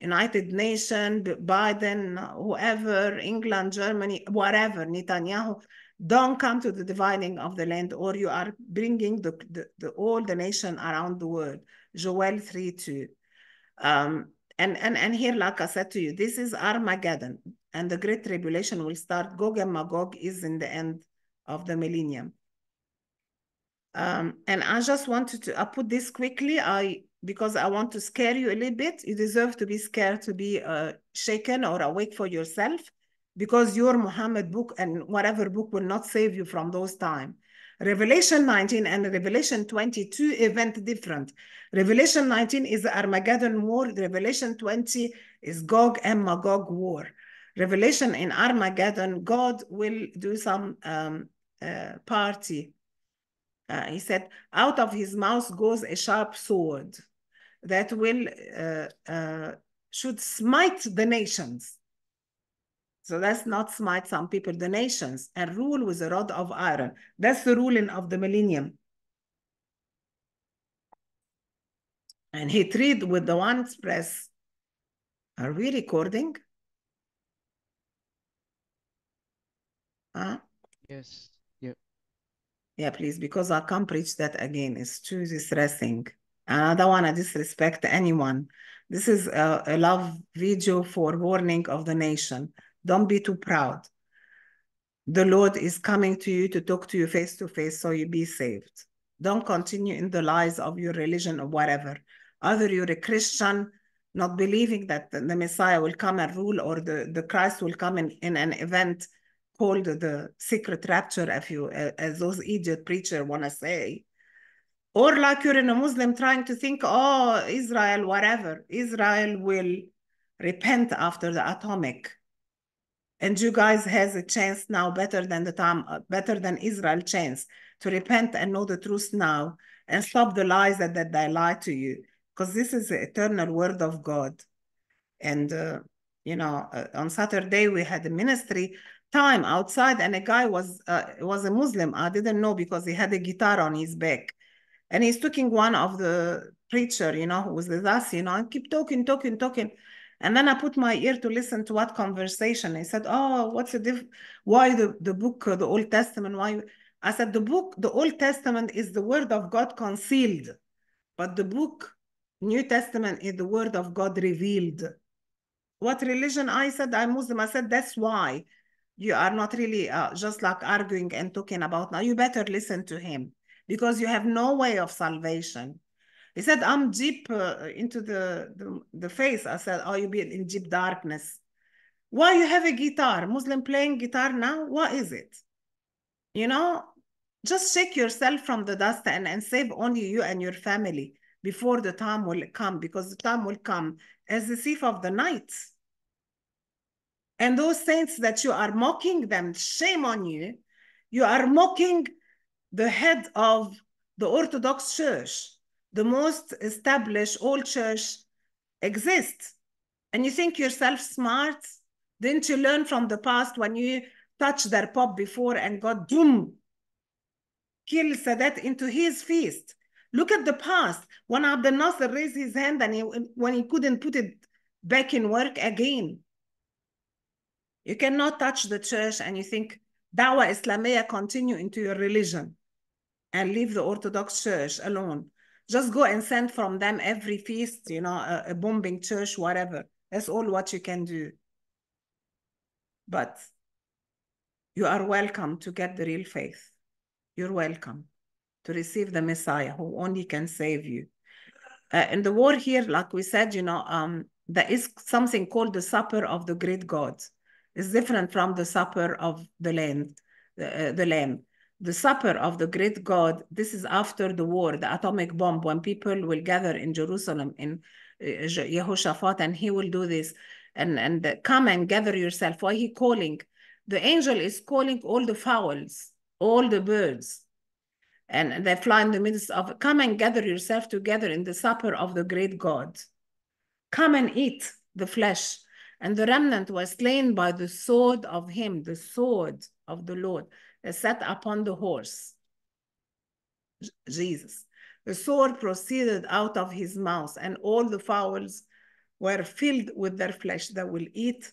United Nations, Biden, whoever, England, Germany, whatever, Netanyahu, don't come to the dividing of the land, or you are bringing the, the, the all the nation around the world. Joel three, two. Um, and, and, and here, like I said to you, this is Armageddon, and the Great Tribulation will start. Gog and Magog is in the end of the millennium. Um, and I just wanted to, I put this quickly, I because I want to scare you a little bit. You deserve to be scared, to be uh, shaken or awake for yourself, because your Muhammad book and whatever book will not save you from those times. Revelation nineteen and Revelation twenty-two event different. Revelation nineteen is the Armageddon war. Revelation twenty is Gog and Magog war. Revelation in Armageddon, God will do some um, uh, party. Uh, he said, out of his mouth goes a sharp sword that will, uh, uh, should smite the nations. So let's not smite some people, the nations, and rule with a rod of iron. That's the ruling of the millennium. And he treated with the one express. Are we recording? Huh? Yes. Yep. Yeah, please, because I can't preach that again. It's too distressing. And I don't want to disrespect anyone. This is a, a love video for warning of the nation. Don't be too proud. The Lord is coming to you to talk to you face to face, so you be saved. Don't continue in the lies of your religion or whatever. Either you're a Christian, not believing that the Messiah will come and rule, or the, the Christ will come in, in an event called the secret rapture, if you, as those idiot preachers want to say. Or like you're in a Muslim trying to think, oh, Israel, whatever. Israel will repent after the atomic. And you guys has a chance now, better than the time, better than Israel chance to repent and know the truth now and stop the lies that, that they lie to you. Because this is the eternal word of God. And, uh, you know, uh, on Saturday we had a ministry time outside, and a guy was, uh, was a Muslim. I didn't know because he had a guitar on his back. And he's talking one of the preacher, you know, who was with us, you know, and keep talking, talking, talking. And then I put my ear to listen to what conversation. He said, oh, what's the diff? Why the, the book, the Old Testament? Why? I said, the book, the Old Testament is the word of God concealed. But the book, New Testament, is the word of God revealed. What religion? I said, I'm Muslim. I said, that's why you are not really uh, just like arguing and talking about now. You better listen to him because you have no way of salvation. He said, I'm deep uh, into the, the, the face. I said, oh, you be in deep darkness. Why you have a guitar? Muslim playing guitar now? What is it? You know, just shake yourself from the dust and, and save only you and your family before the time will come, because the time will come as the thief of the night. And those saints that you are mocking them, shame on you. You are mocking the head of the Orthodox Church. The most established old church exists. And you think yourself smart? Didn't you learn from the past when you touched their pop before and got doom? Kill Sadat into his feast. Look at the past. When Abdel Nasser raised his hand and he, when he couldn't put it back in work again. You cannot touch the church and you think Da'wah Islamiyah continue into your religion and leave the Orthodox Church alone. Just go and send from them every feast, you know, a, a bombing church, whatever. That's all what you can do. But you are welcome to get the real faith. You're welcome to receive the Messiah who only can save you. Uh, in the war here, like we said, you know, um, there is something called the supper of the great God. It's different from the supper of the Lamb. The, uh, the Lamb. The supper of the great God, this is after the war, the atomic bomb, when people will gather in Jerusalem, in Jehoshaphat, and he will do this, and, and come and gather yourself. Why he calling? The angel is calling all the fowls, all the birds, and they fly in the midst of, come and gather yourself together in the supper of the great God. Come and eat the flesh. And the remnant was slain by the sword of him, the sword of the Lord. Set upon the horse, Jesus. The sword proceeded out of his mouth, and all the fowls were filled with their flesh that will eat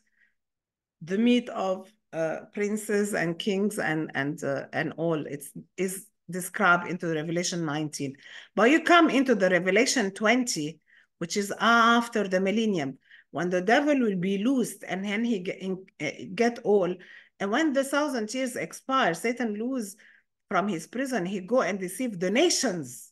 the meat of uh, princes and kings and and uh, and all. It's is described into Revelation nineteen. But you come into the Revelation twenty, which is after the millennium, when the devil will be loosed, and then he get, in, get all. And when the thousand years expire, Satan lose from his prison, he go and deceive the nations.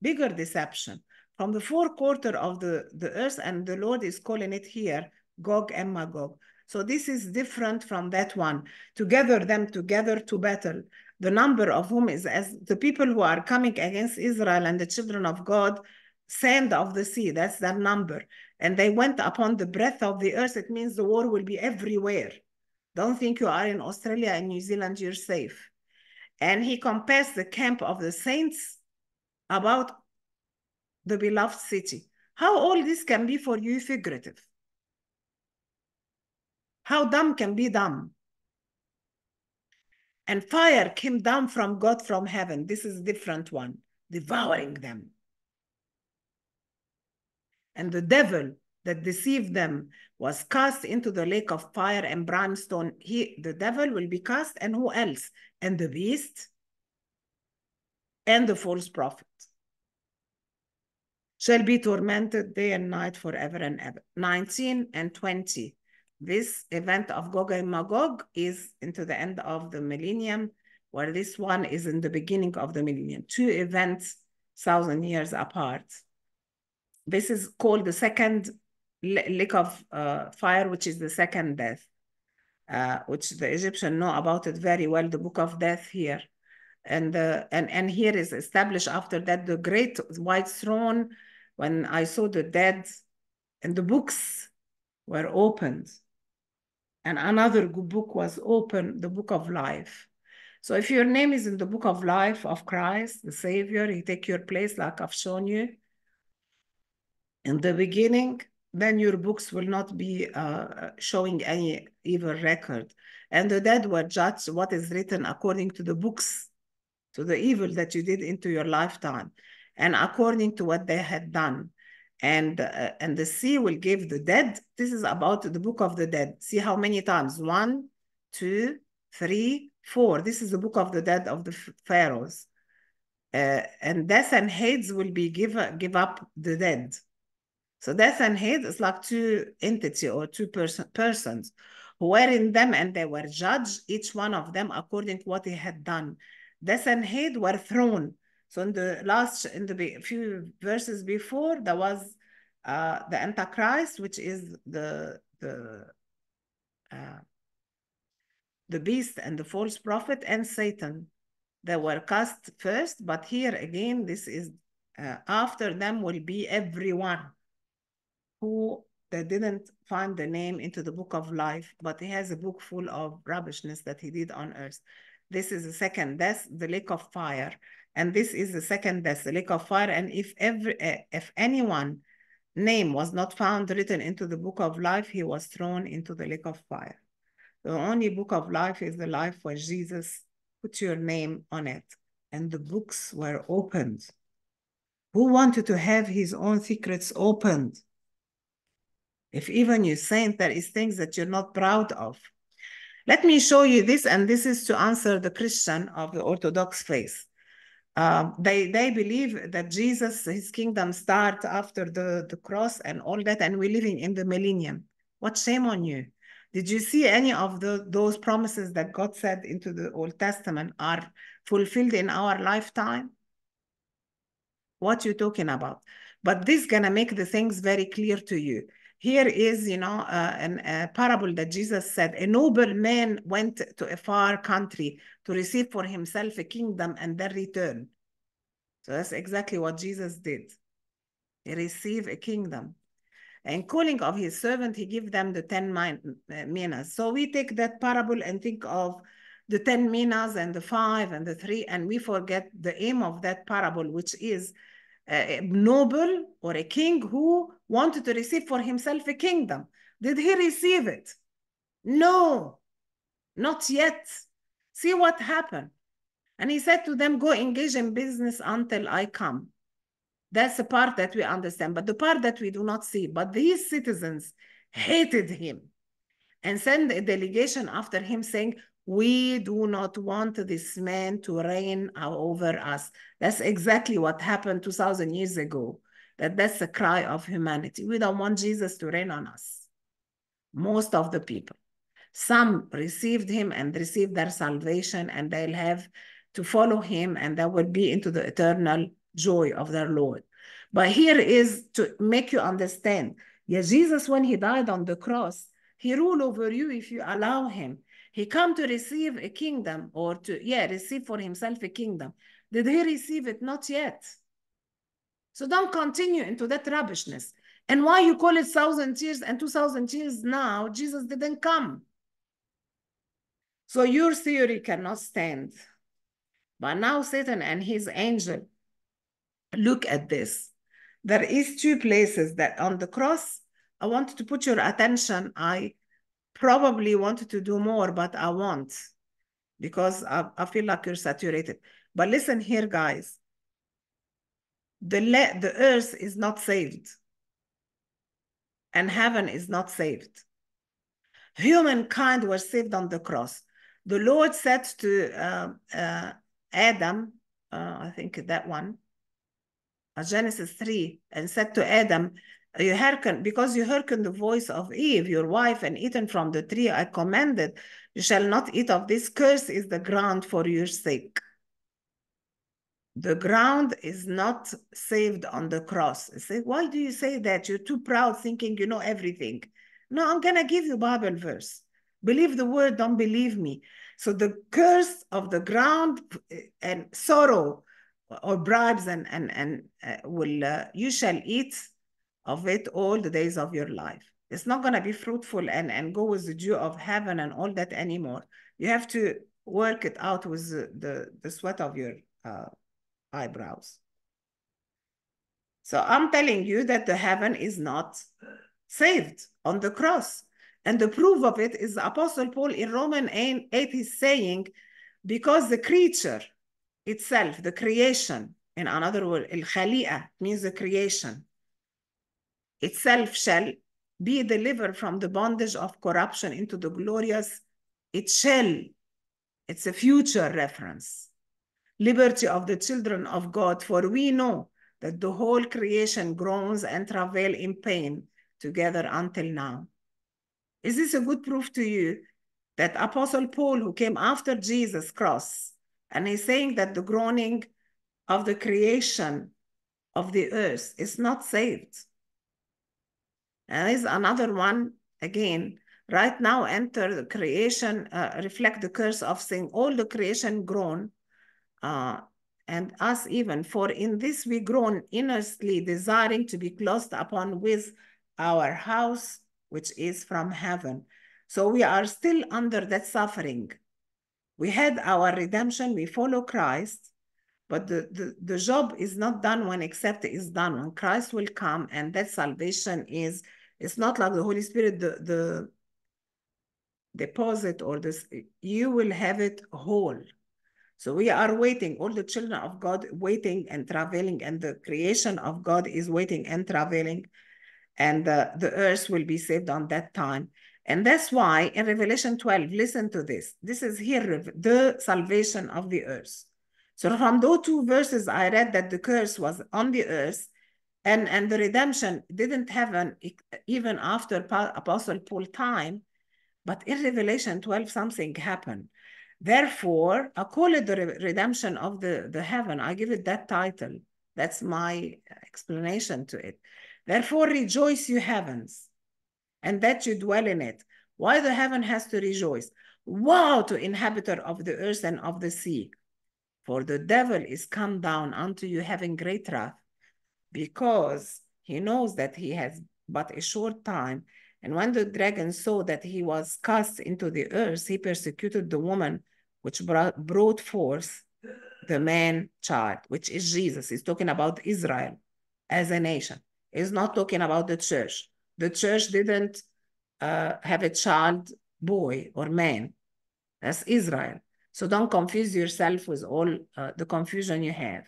Bigger deception. From the four quarter of the, the earth, and the Lord is calling it here, Gog and Magog. So this is different from that one. To gather them together to battle. The number of whom is as the people who are coming against Israel and the children of God, sand of the sea, that's their number. And they went upon the breadth of the earth. It means the war will be everywhere. Don't think you are in Australia and New Zealand, you're safe. And he compares the camp of the saints about the beloved city. How all this can be for you figurative? How dumb can be dumb? And fire came down from God from heaven. This is a different one, devouring them. And the devil that deceived them was cast into the lake of fire and brimstone. He, the devil, will be cast, and who else? And the beast and the false prophet shall be tormented day and night forever and ever. nineteen and twenty. This event of Gog and Magog is into the end of the millennium, where this one is in the beginning of the millennium. Two events, thousand years apart. This is called the second lake of uh, fire, which is the second death, uh, which the Egyptians know about it very well, the book of death here. And, uh, and, and here is established after that the great white throne, when I saw the dead and the books were opened. And another book was open, the book of life. So if your name is in the book of life of Christ, the Savior, he take your place like I've shown you in the beginning, then your books will not be uh, showing any evil record. And the dead were judged what is written according to the books, to the evil that you did into your lifetime, and according to what they had done. And, uh, and the sea will give the dead. This is about the book of the dead. See how many times? One, two, three, four. This is the book of the dead of the pharaohs. Uh, and death and Hades will be give, give up the dead. So death and Hades is like two entity or two person, persons who were in them, and they were judged, each one of them according to what he had done. Death and Hades were thrown. So in the last, in the few verses before, there was uh, the Antichrist, which is the the uh, the beast and the false prophet and Satan. They were cast first, but here again, this is uh, after them will be everyone who they didn't find the name into the book of life, but he has a book full of rubbishness that he did on earth. This is the second death, the lake of fire. And this is the second death, the lake of fire. And if every, if anyone's name was not found written into the book of life, he was thrown into the lake of fire. The only book of life is the life where Jesus put your name on it. And the books were opened. Who wanted to have his own secrets opened? If even you're saying there is things that you're not proud of. Let me show you this, and this is to answer the Christian of the Orthodox faith. Uh, they, they believe that Jesus, his kingdom starts after the, the cross and all that, and we're living in the millennium. What shame on you. Did you see any of the, those promises that God said into the Old Testament are fulfilled in our lifetime? What you're talking about? But this is going to make the things very clear to you. Here is, you know, uh, an, a parable that Jesus said, a noble man went to a far country to receive for himself a kingdom and then return. So that's exactly what Jesus did. He received a kingdom. And calling of his servant, he gave them the ten minas. So we take that parable and think of the ten minas and the five and the three, and we forget the aim of that parable, which is a noble or a king who wanted to receive for himself a kingdom. Did he receive it? No, not yet. See what happened. And he said to them, go engage in business until I come. That's the part that we understand, but the part that we do not see. But these citizens hated him and sent a delegation after him saying, we do not want this man to reign over us. That's exactly what happened two thousand years ago. That that's the cry of humanity. We don't want Jesus to reign on us. Most of the people. Some received him and received their salvation, and they'll have to follow him, and that will be into the eternal joy of their Lord. But here is to make you understand. Yeah, Jesus, when he died on the cross, he ruled over you if you allow him. He come to receive a kingdom or to, yeah, receive for himself a kingdom. Did he receive it? Not yet. So don't continue into that rubbishness. And why you call it thousand years and two thousand years now, Jesus didn't come. So your theory cannot stand. But now Satan and his angel, look at this. There is two places that on the cross, I want to put your attention, I probably wanted to do more, but I won't, because I, I feel like you're saturated. But listen here, guys. The, the earth is not saved. And heaven is not saved. Humankind was saved on the cross. The Lord said to uh, uh, Adam, uh, I think that one, uh, Genesis three, and said to Adam, you hearken, because you hearken the voice of Eve, your wife, and eaten from the tree I commanded, you shall not eat of this, curse is the ground for your sake. The ground is not saved on the cross. I say, why do you say that? You're too proud, thinking you know everything. No, I'm going to give you Bible verse. Believe the word, don't believe me. So the curse of the ground and sorrow or bribes and, and, and uh, will uh, you shall eat of it all the days of your life. It's not going to be fruitful and, and go with the dew of heaven and all that anymore. You have to work it out with the, the, the sweat of your uh, eyebrows. So I'm telling you that the heaven is not saved on the cross. And the proof of it is the Apostle Paul in Romans eight is saying, because the creature itself, the creation, in another word, al-khali'a means the creation, itself shall be delivered from the bondage of corruption into the glorious, it shall, it's a future reference, liberty of the children of God, for we know that the whole creation groans and travail in pain together until now. Is this a good proof to you that Apostle Paul, who came after Jesus' cross, and he's saying that the groaning of the creation of the earth is not saved? And there's another one again. Right now, enter the creation, uh, reflect the curse of sin. All the creation groan. Uh, and us even, for in this we groan earnestly, desiring to be clothed upon with our house, which is from heaven. So we are still under that suffering. We had our redemption, we follow Christ, but the, the, the job is not done when except it is done, when Christ will come, and that salvation is, it's not like the Holy Spirit, the, the deposit or this, you will have it whole. So we are waiting, all the children of God waiting and travailing, and the creation of God is waiting and travailing, and the, the earth will be saved on that time. And that's why in Revelation twelve, listen to this. This is here, the salvation of the earth. So from those two verses, I read that the curse was on the earth, and, and the redemption didn't happen even after Apostle Paul's time, but in Revelation twelve, something happened. Therefore, I call it the redemption of the, the heaven. I give it that title. That's my explanation to it. Therefore, rejoice, you heavens, and that you dwell in it. Why the heaven has to rejoice? Woe to inhabitor of the earth and of the sea. For the devil is come down unto you, having great wrath, because he knows that he has but a short time. And when the dragon saw that he was cast into the earth, he persecuted the woman which brought, brought forth the man child, which is Jesus. He's talking about Israel as a nation. He's not talking about the church. The church didn't uh, have a child, boy or man. That's Israel. So don't confuse yourself with all uh, the confusion you have.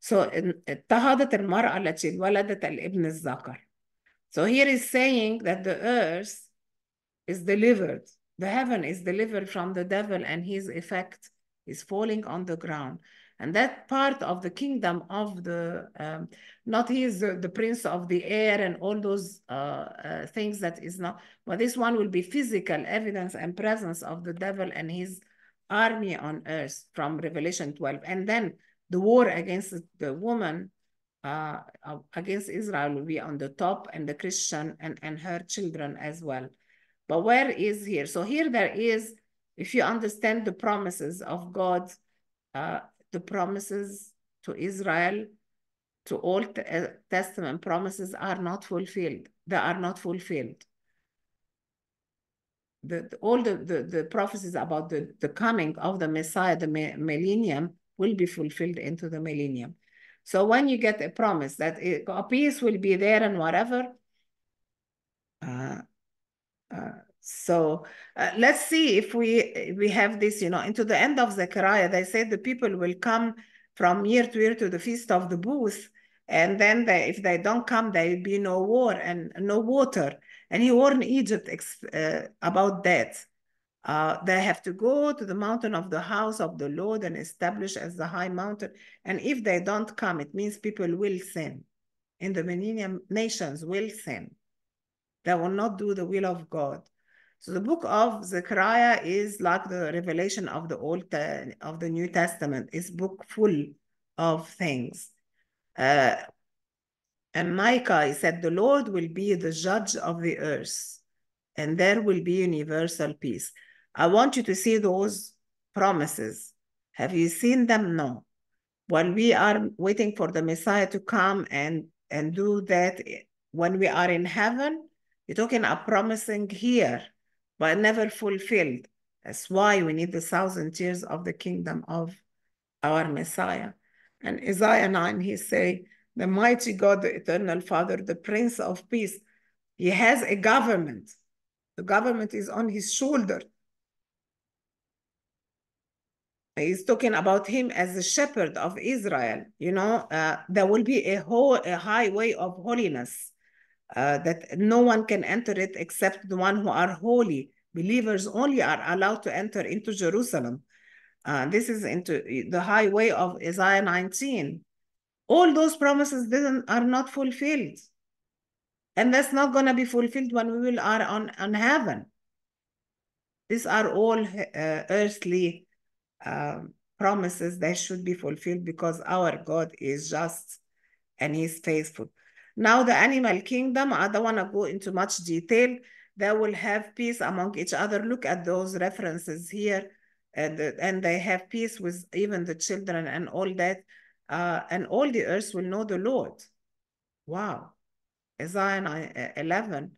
So, اضطهدت المرأة التي ولدت الابن الذكر. So here is saying that the earth is delivered, the heaven is delivered from the devil and his effect is falling on the ground. And that part of the kingdom of the, um, not he is the, the prince of the air and all those uh, uh, things that is not, but this one will be physical evidence and presence of the devil and his army on earth from Revelation twelve. And then the war against the woman Uh, against Israel will be on the top, and the Christian and, and her children as well. But where is here? So here there is, if you understand the promises of God, uh, the promises to Israel, to Old Testament promises are not fulfilled. They are not fulfilled. The, the, all the, the, the prophecies about the, the coming of the Messiah, the millennium, will be fulfilled into the millennium. So when you get a promise that it, a peace will be there and whatever, uh, uh, So uh, let's see if we we have this, you know, into the end of Zechariah. They say the people will come from year to year to the Feast of the Booths, and then they, if they don't come, there will be no war and no water. And he warned Egypt ex uh, about that. Uh, they have to go to the mountain of the house of the Lord and establish as the high mountain. And if they don't come, it means people will sin. And the millennium nations will sin. They will not do the will of God. So the book of Zechariah is like the revelation of the Old of the New Testament. It's book full of things. Uh, and Micah, he said, the Lord will be the judge of the earth, and there will be universal peace. I want you to see those promises. Have you seen them? No. When we are waiting for the Messiah to come and, and do that, when we are in heaven, you're talking about promising here, but never fulfilled. That's why we need the thousand years of the kingdom of our Messiah. And Isaiah nine, he say, the mighty God, the eternal Father, the Prince of Peace, he has a government. The government is on his shoulder. He's talking about him as the shepherd of Israel. You know, uh, there will be a, whole, a highway of holiness uh, that no one can enter it except the one who are holy. Believers only are allowed to enter into Jerusalem. Uh, this is into the highway of Isaiah nineteen. All those promises didn't, are not fulfilled. And that's not going to be fulfilled when we will are on, on heaven. These are all uh, earthly uh, promises that should be fulfilled because our God is just and he's faithful. Now the animal kingdom, I don't want to go into much detail. They will have peace among each other. Look at those references here. And, and they have peace with even the children and all that. Uh, and all the earth will know the Lord. Wow. Isaiah eleven.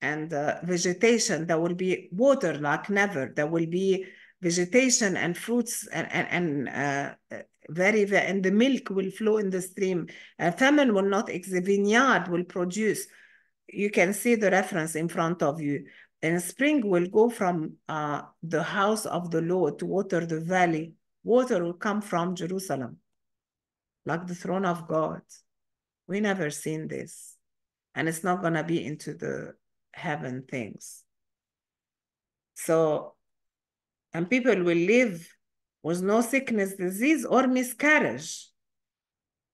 And uh, vegetation, there will be water like never. There will be vegetation and fruits and, and, and uh, very, very, and the milk will flow in the stream. Uh, famine will not exist. Vineyard will produce. You can see the reference in front of you. And spring will go from uh, the house of the Lord to water the valley. Water will come from Jerusalem, like the throne of God. We never seen this. And it's not going to be into the heaven things. So, and people will live with no sickness, disease, or miscarriage.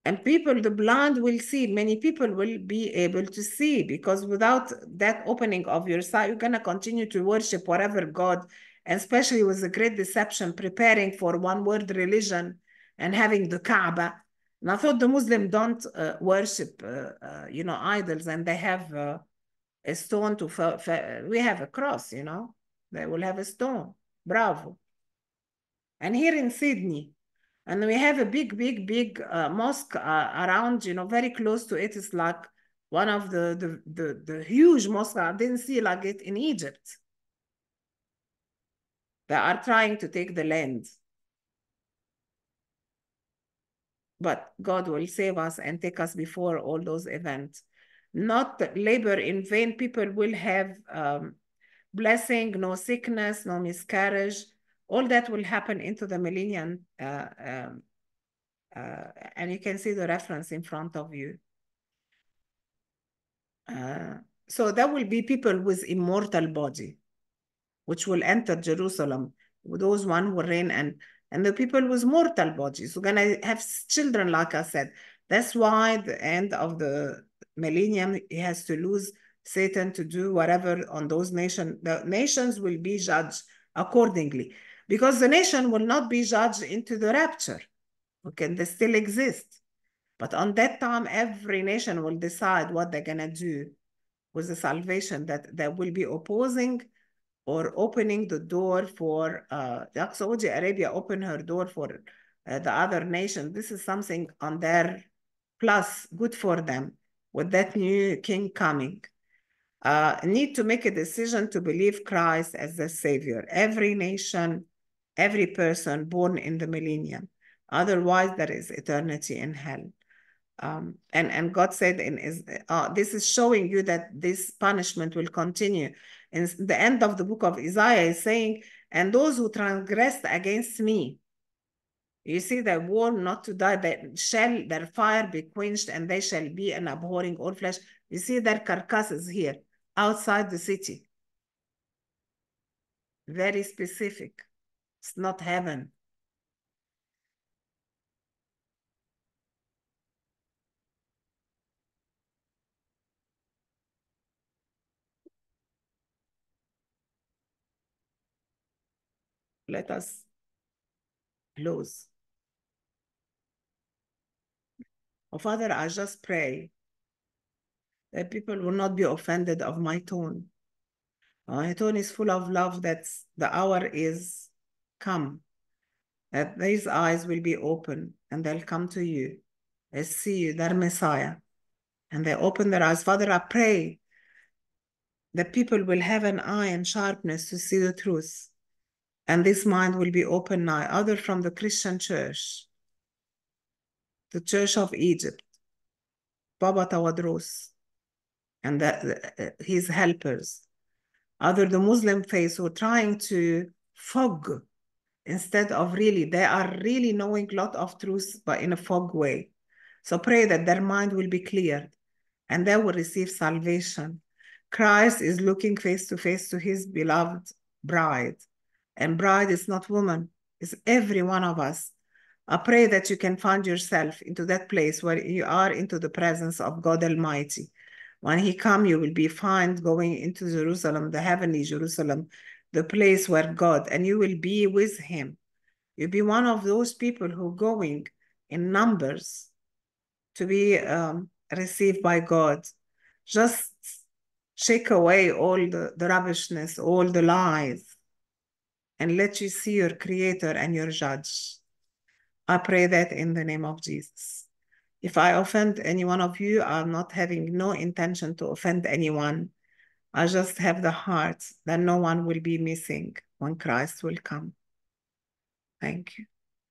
And people, the blind will see. Many people will be able to see, because without that opening of your sight, you're going to continue to worship whatever God, and especially with the great deception, preparing for one world religion and having the Kaaba. And I thought the Muslims don't uh, worship, uh, uh, you know, idols, and they have uh, a stone to, we have a cross, you know, they will have a stone. Bravo. And here in Sydney, and we have a big, big, big uh, mosque uh, around, you know, very close to it. It's like one of the, the, the, the huge mosques. I didn't see like it in Egypt. They are trying to take the land. But God will save us and take us before all those events. Not labor in vain. People will have um, blessing, no sickness, no miscarriage. All that will happen into the millennium. Uh, um, uh, and you can see the reference in front of you. Uh, so there will be people with immortal body, which will enter Jerusalem. Those one will reign, and, and the people with mortal bodies who are going to have children, like I said. That's why the end of the millennium, he has to lose Satan to do whatever on those nations. The nations will be judged accordingly. Because the nation will not be judged into the rapture. Okay, they still exist. But on that time, every nation will decide what they're going to do with the salvation that, that will be opposing or opening the door for, uh, Saudi Arabia opened her door for uh, the other nation. This is something on their plus, good for them, with that new king coming. Uh, need to make a decision to believe Christ as the Savior. Every nation, every person born in the millennium. Otherwise, there is eternity in hell. Um, and, and God said, in, uh, this is showing you that this punishment will continue. In the end of the book of Isaiah is saying, and those who transgressed against me, you see, they warned not to die, that shall their fire be quenched, and they shall be an abhorring all flesh. You see their carcasses here, outside the city. Very specific. It's not heaven. Let us close. Oh, Father, I just pray that people will not be offended of my tone. My tone is full of love, that the hour is come, that these eyes will be open and they'll come to you. They see you, their Messiah, and they open their eyes. Father, I pray that people will have an eye and sharpness to see the truth. And this mind will be open now, either from the Christian church, the Church of Egypt, Baba Tawadros, and the, the, his helpers, other the Muslim faith who are trying to fog, instead of really, they are really knowing a lot of truth, but in a fog way. So pray that their mind will be cleared and they will receive salvation. Christ is looking face to face to his beloved bride. And bride is not woman, it's every one of us. I pray that you can find yourself into that place where you are into the presence of God Almighty. When he comes, you will be found going into Jerusalem, the heavenly Jerusalem, the place where God, and you will be with him. You'll be one of those people who are going in numbers to be um, received by God. Just shake away all the, the rubbishness, all the lies, and let you see your creator and your judge. I pray that in the name of Jesus. If I offend any one of you, I'm not having no intention to offend anyone. I just have the heart that no one will be missing when Christ will come. Thank you.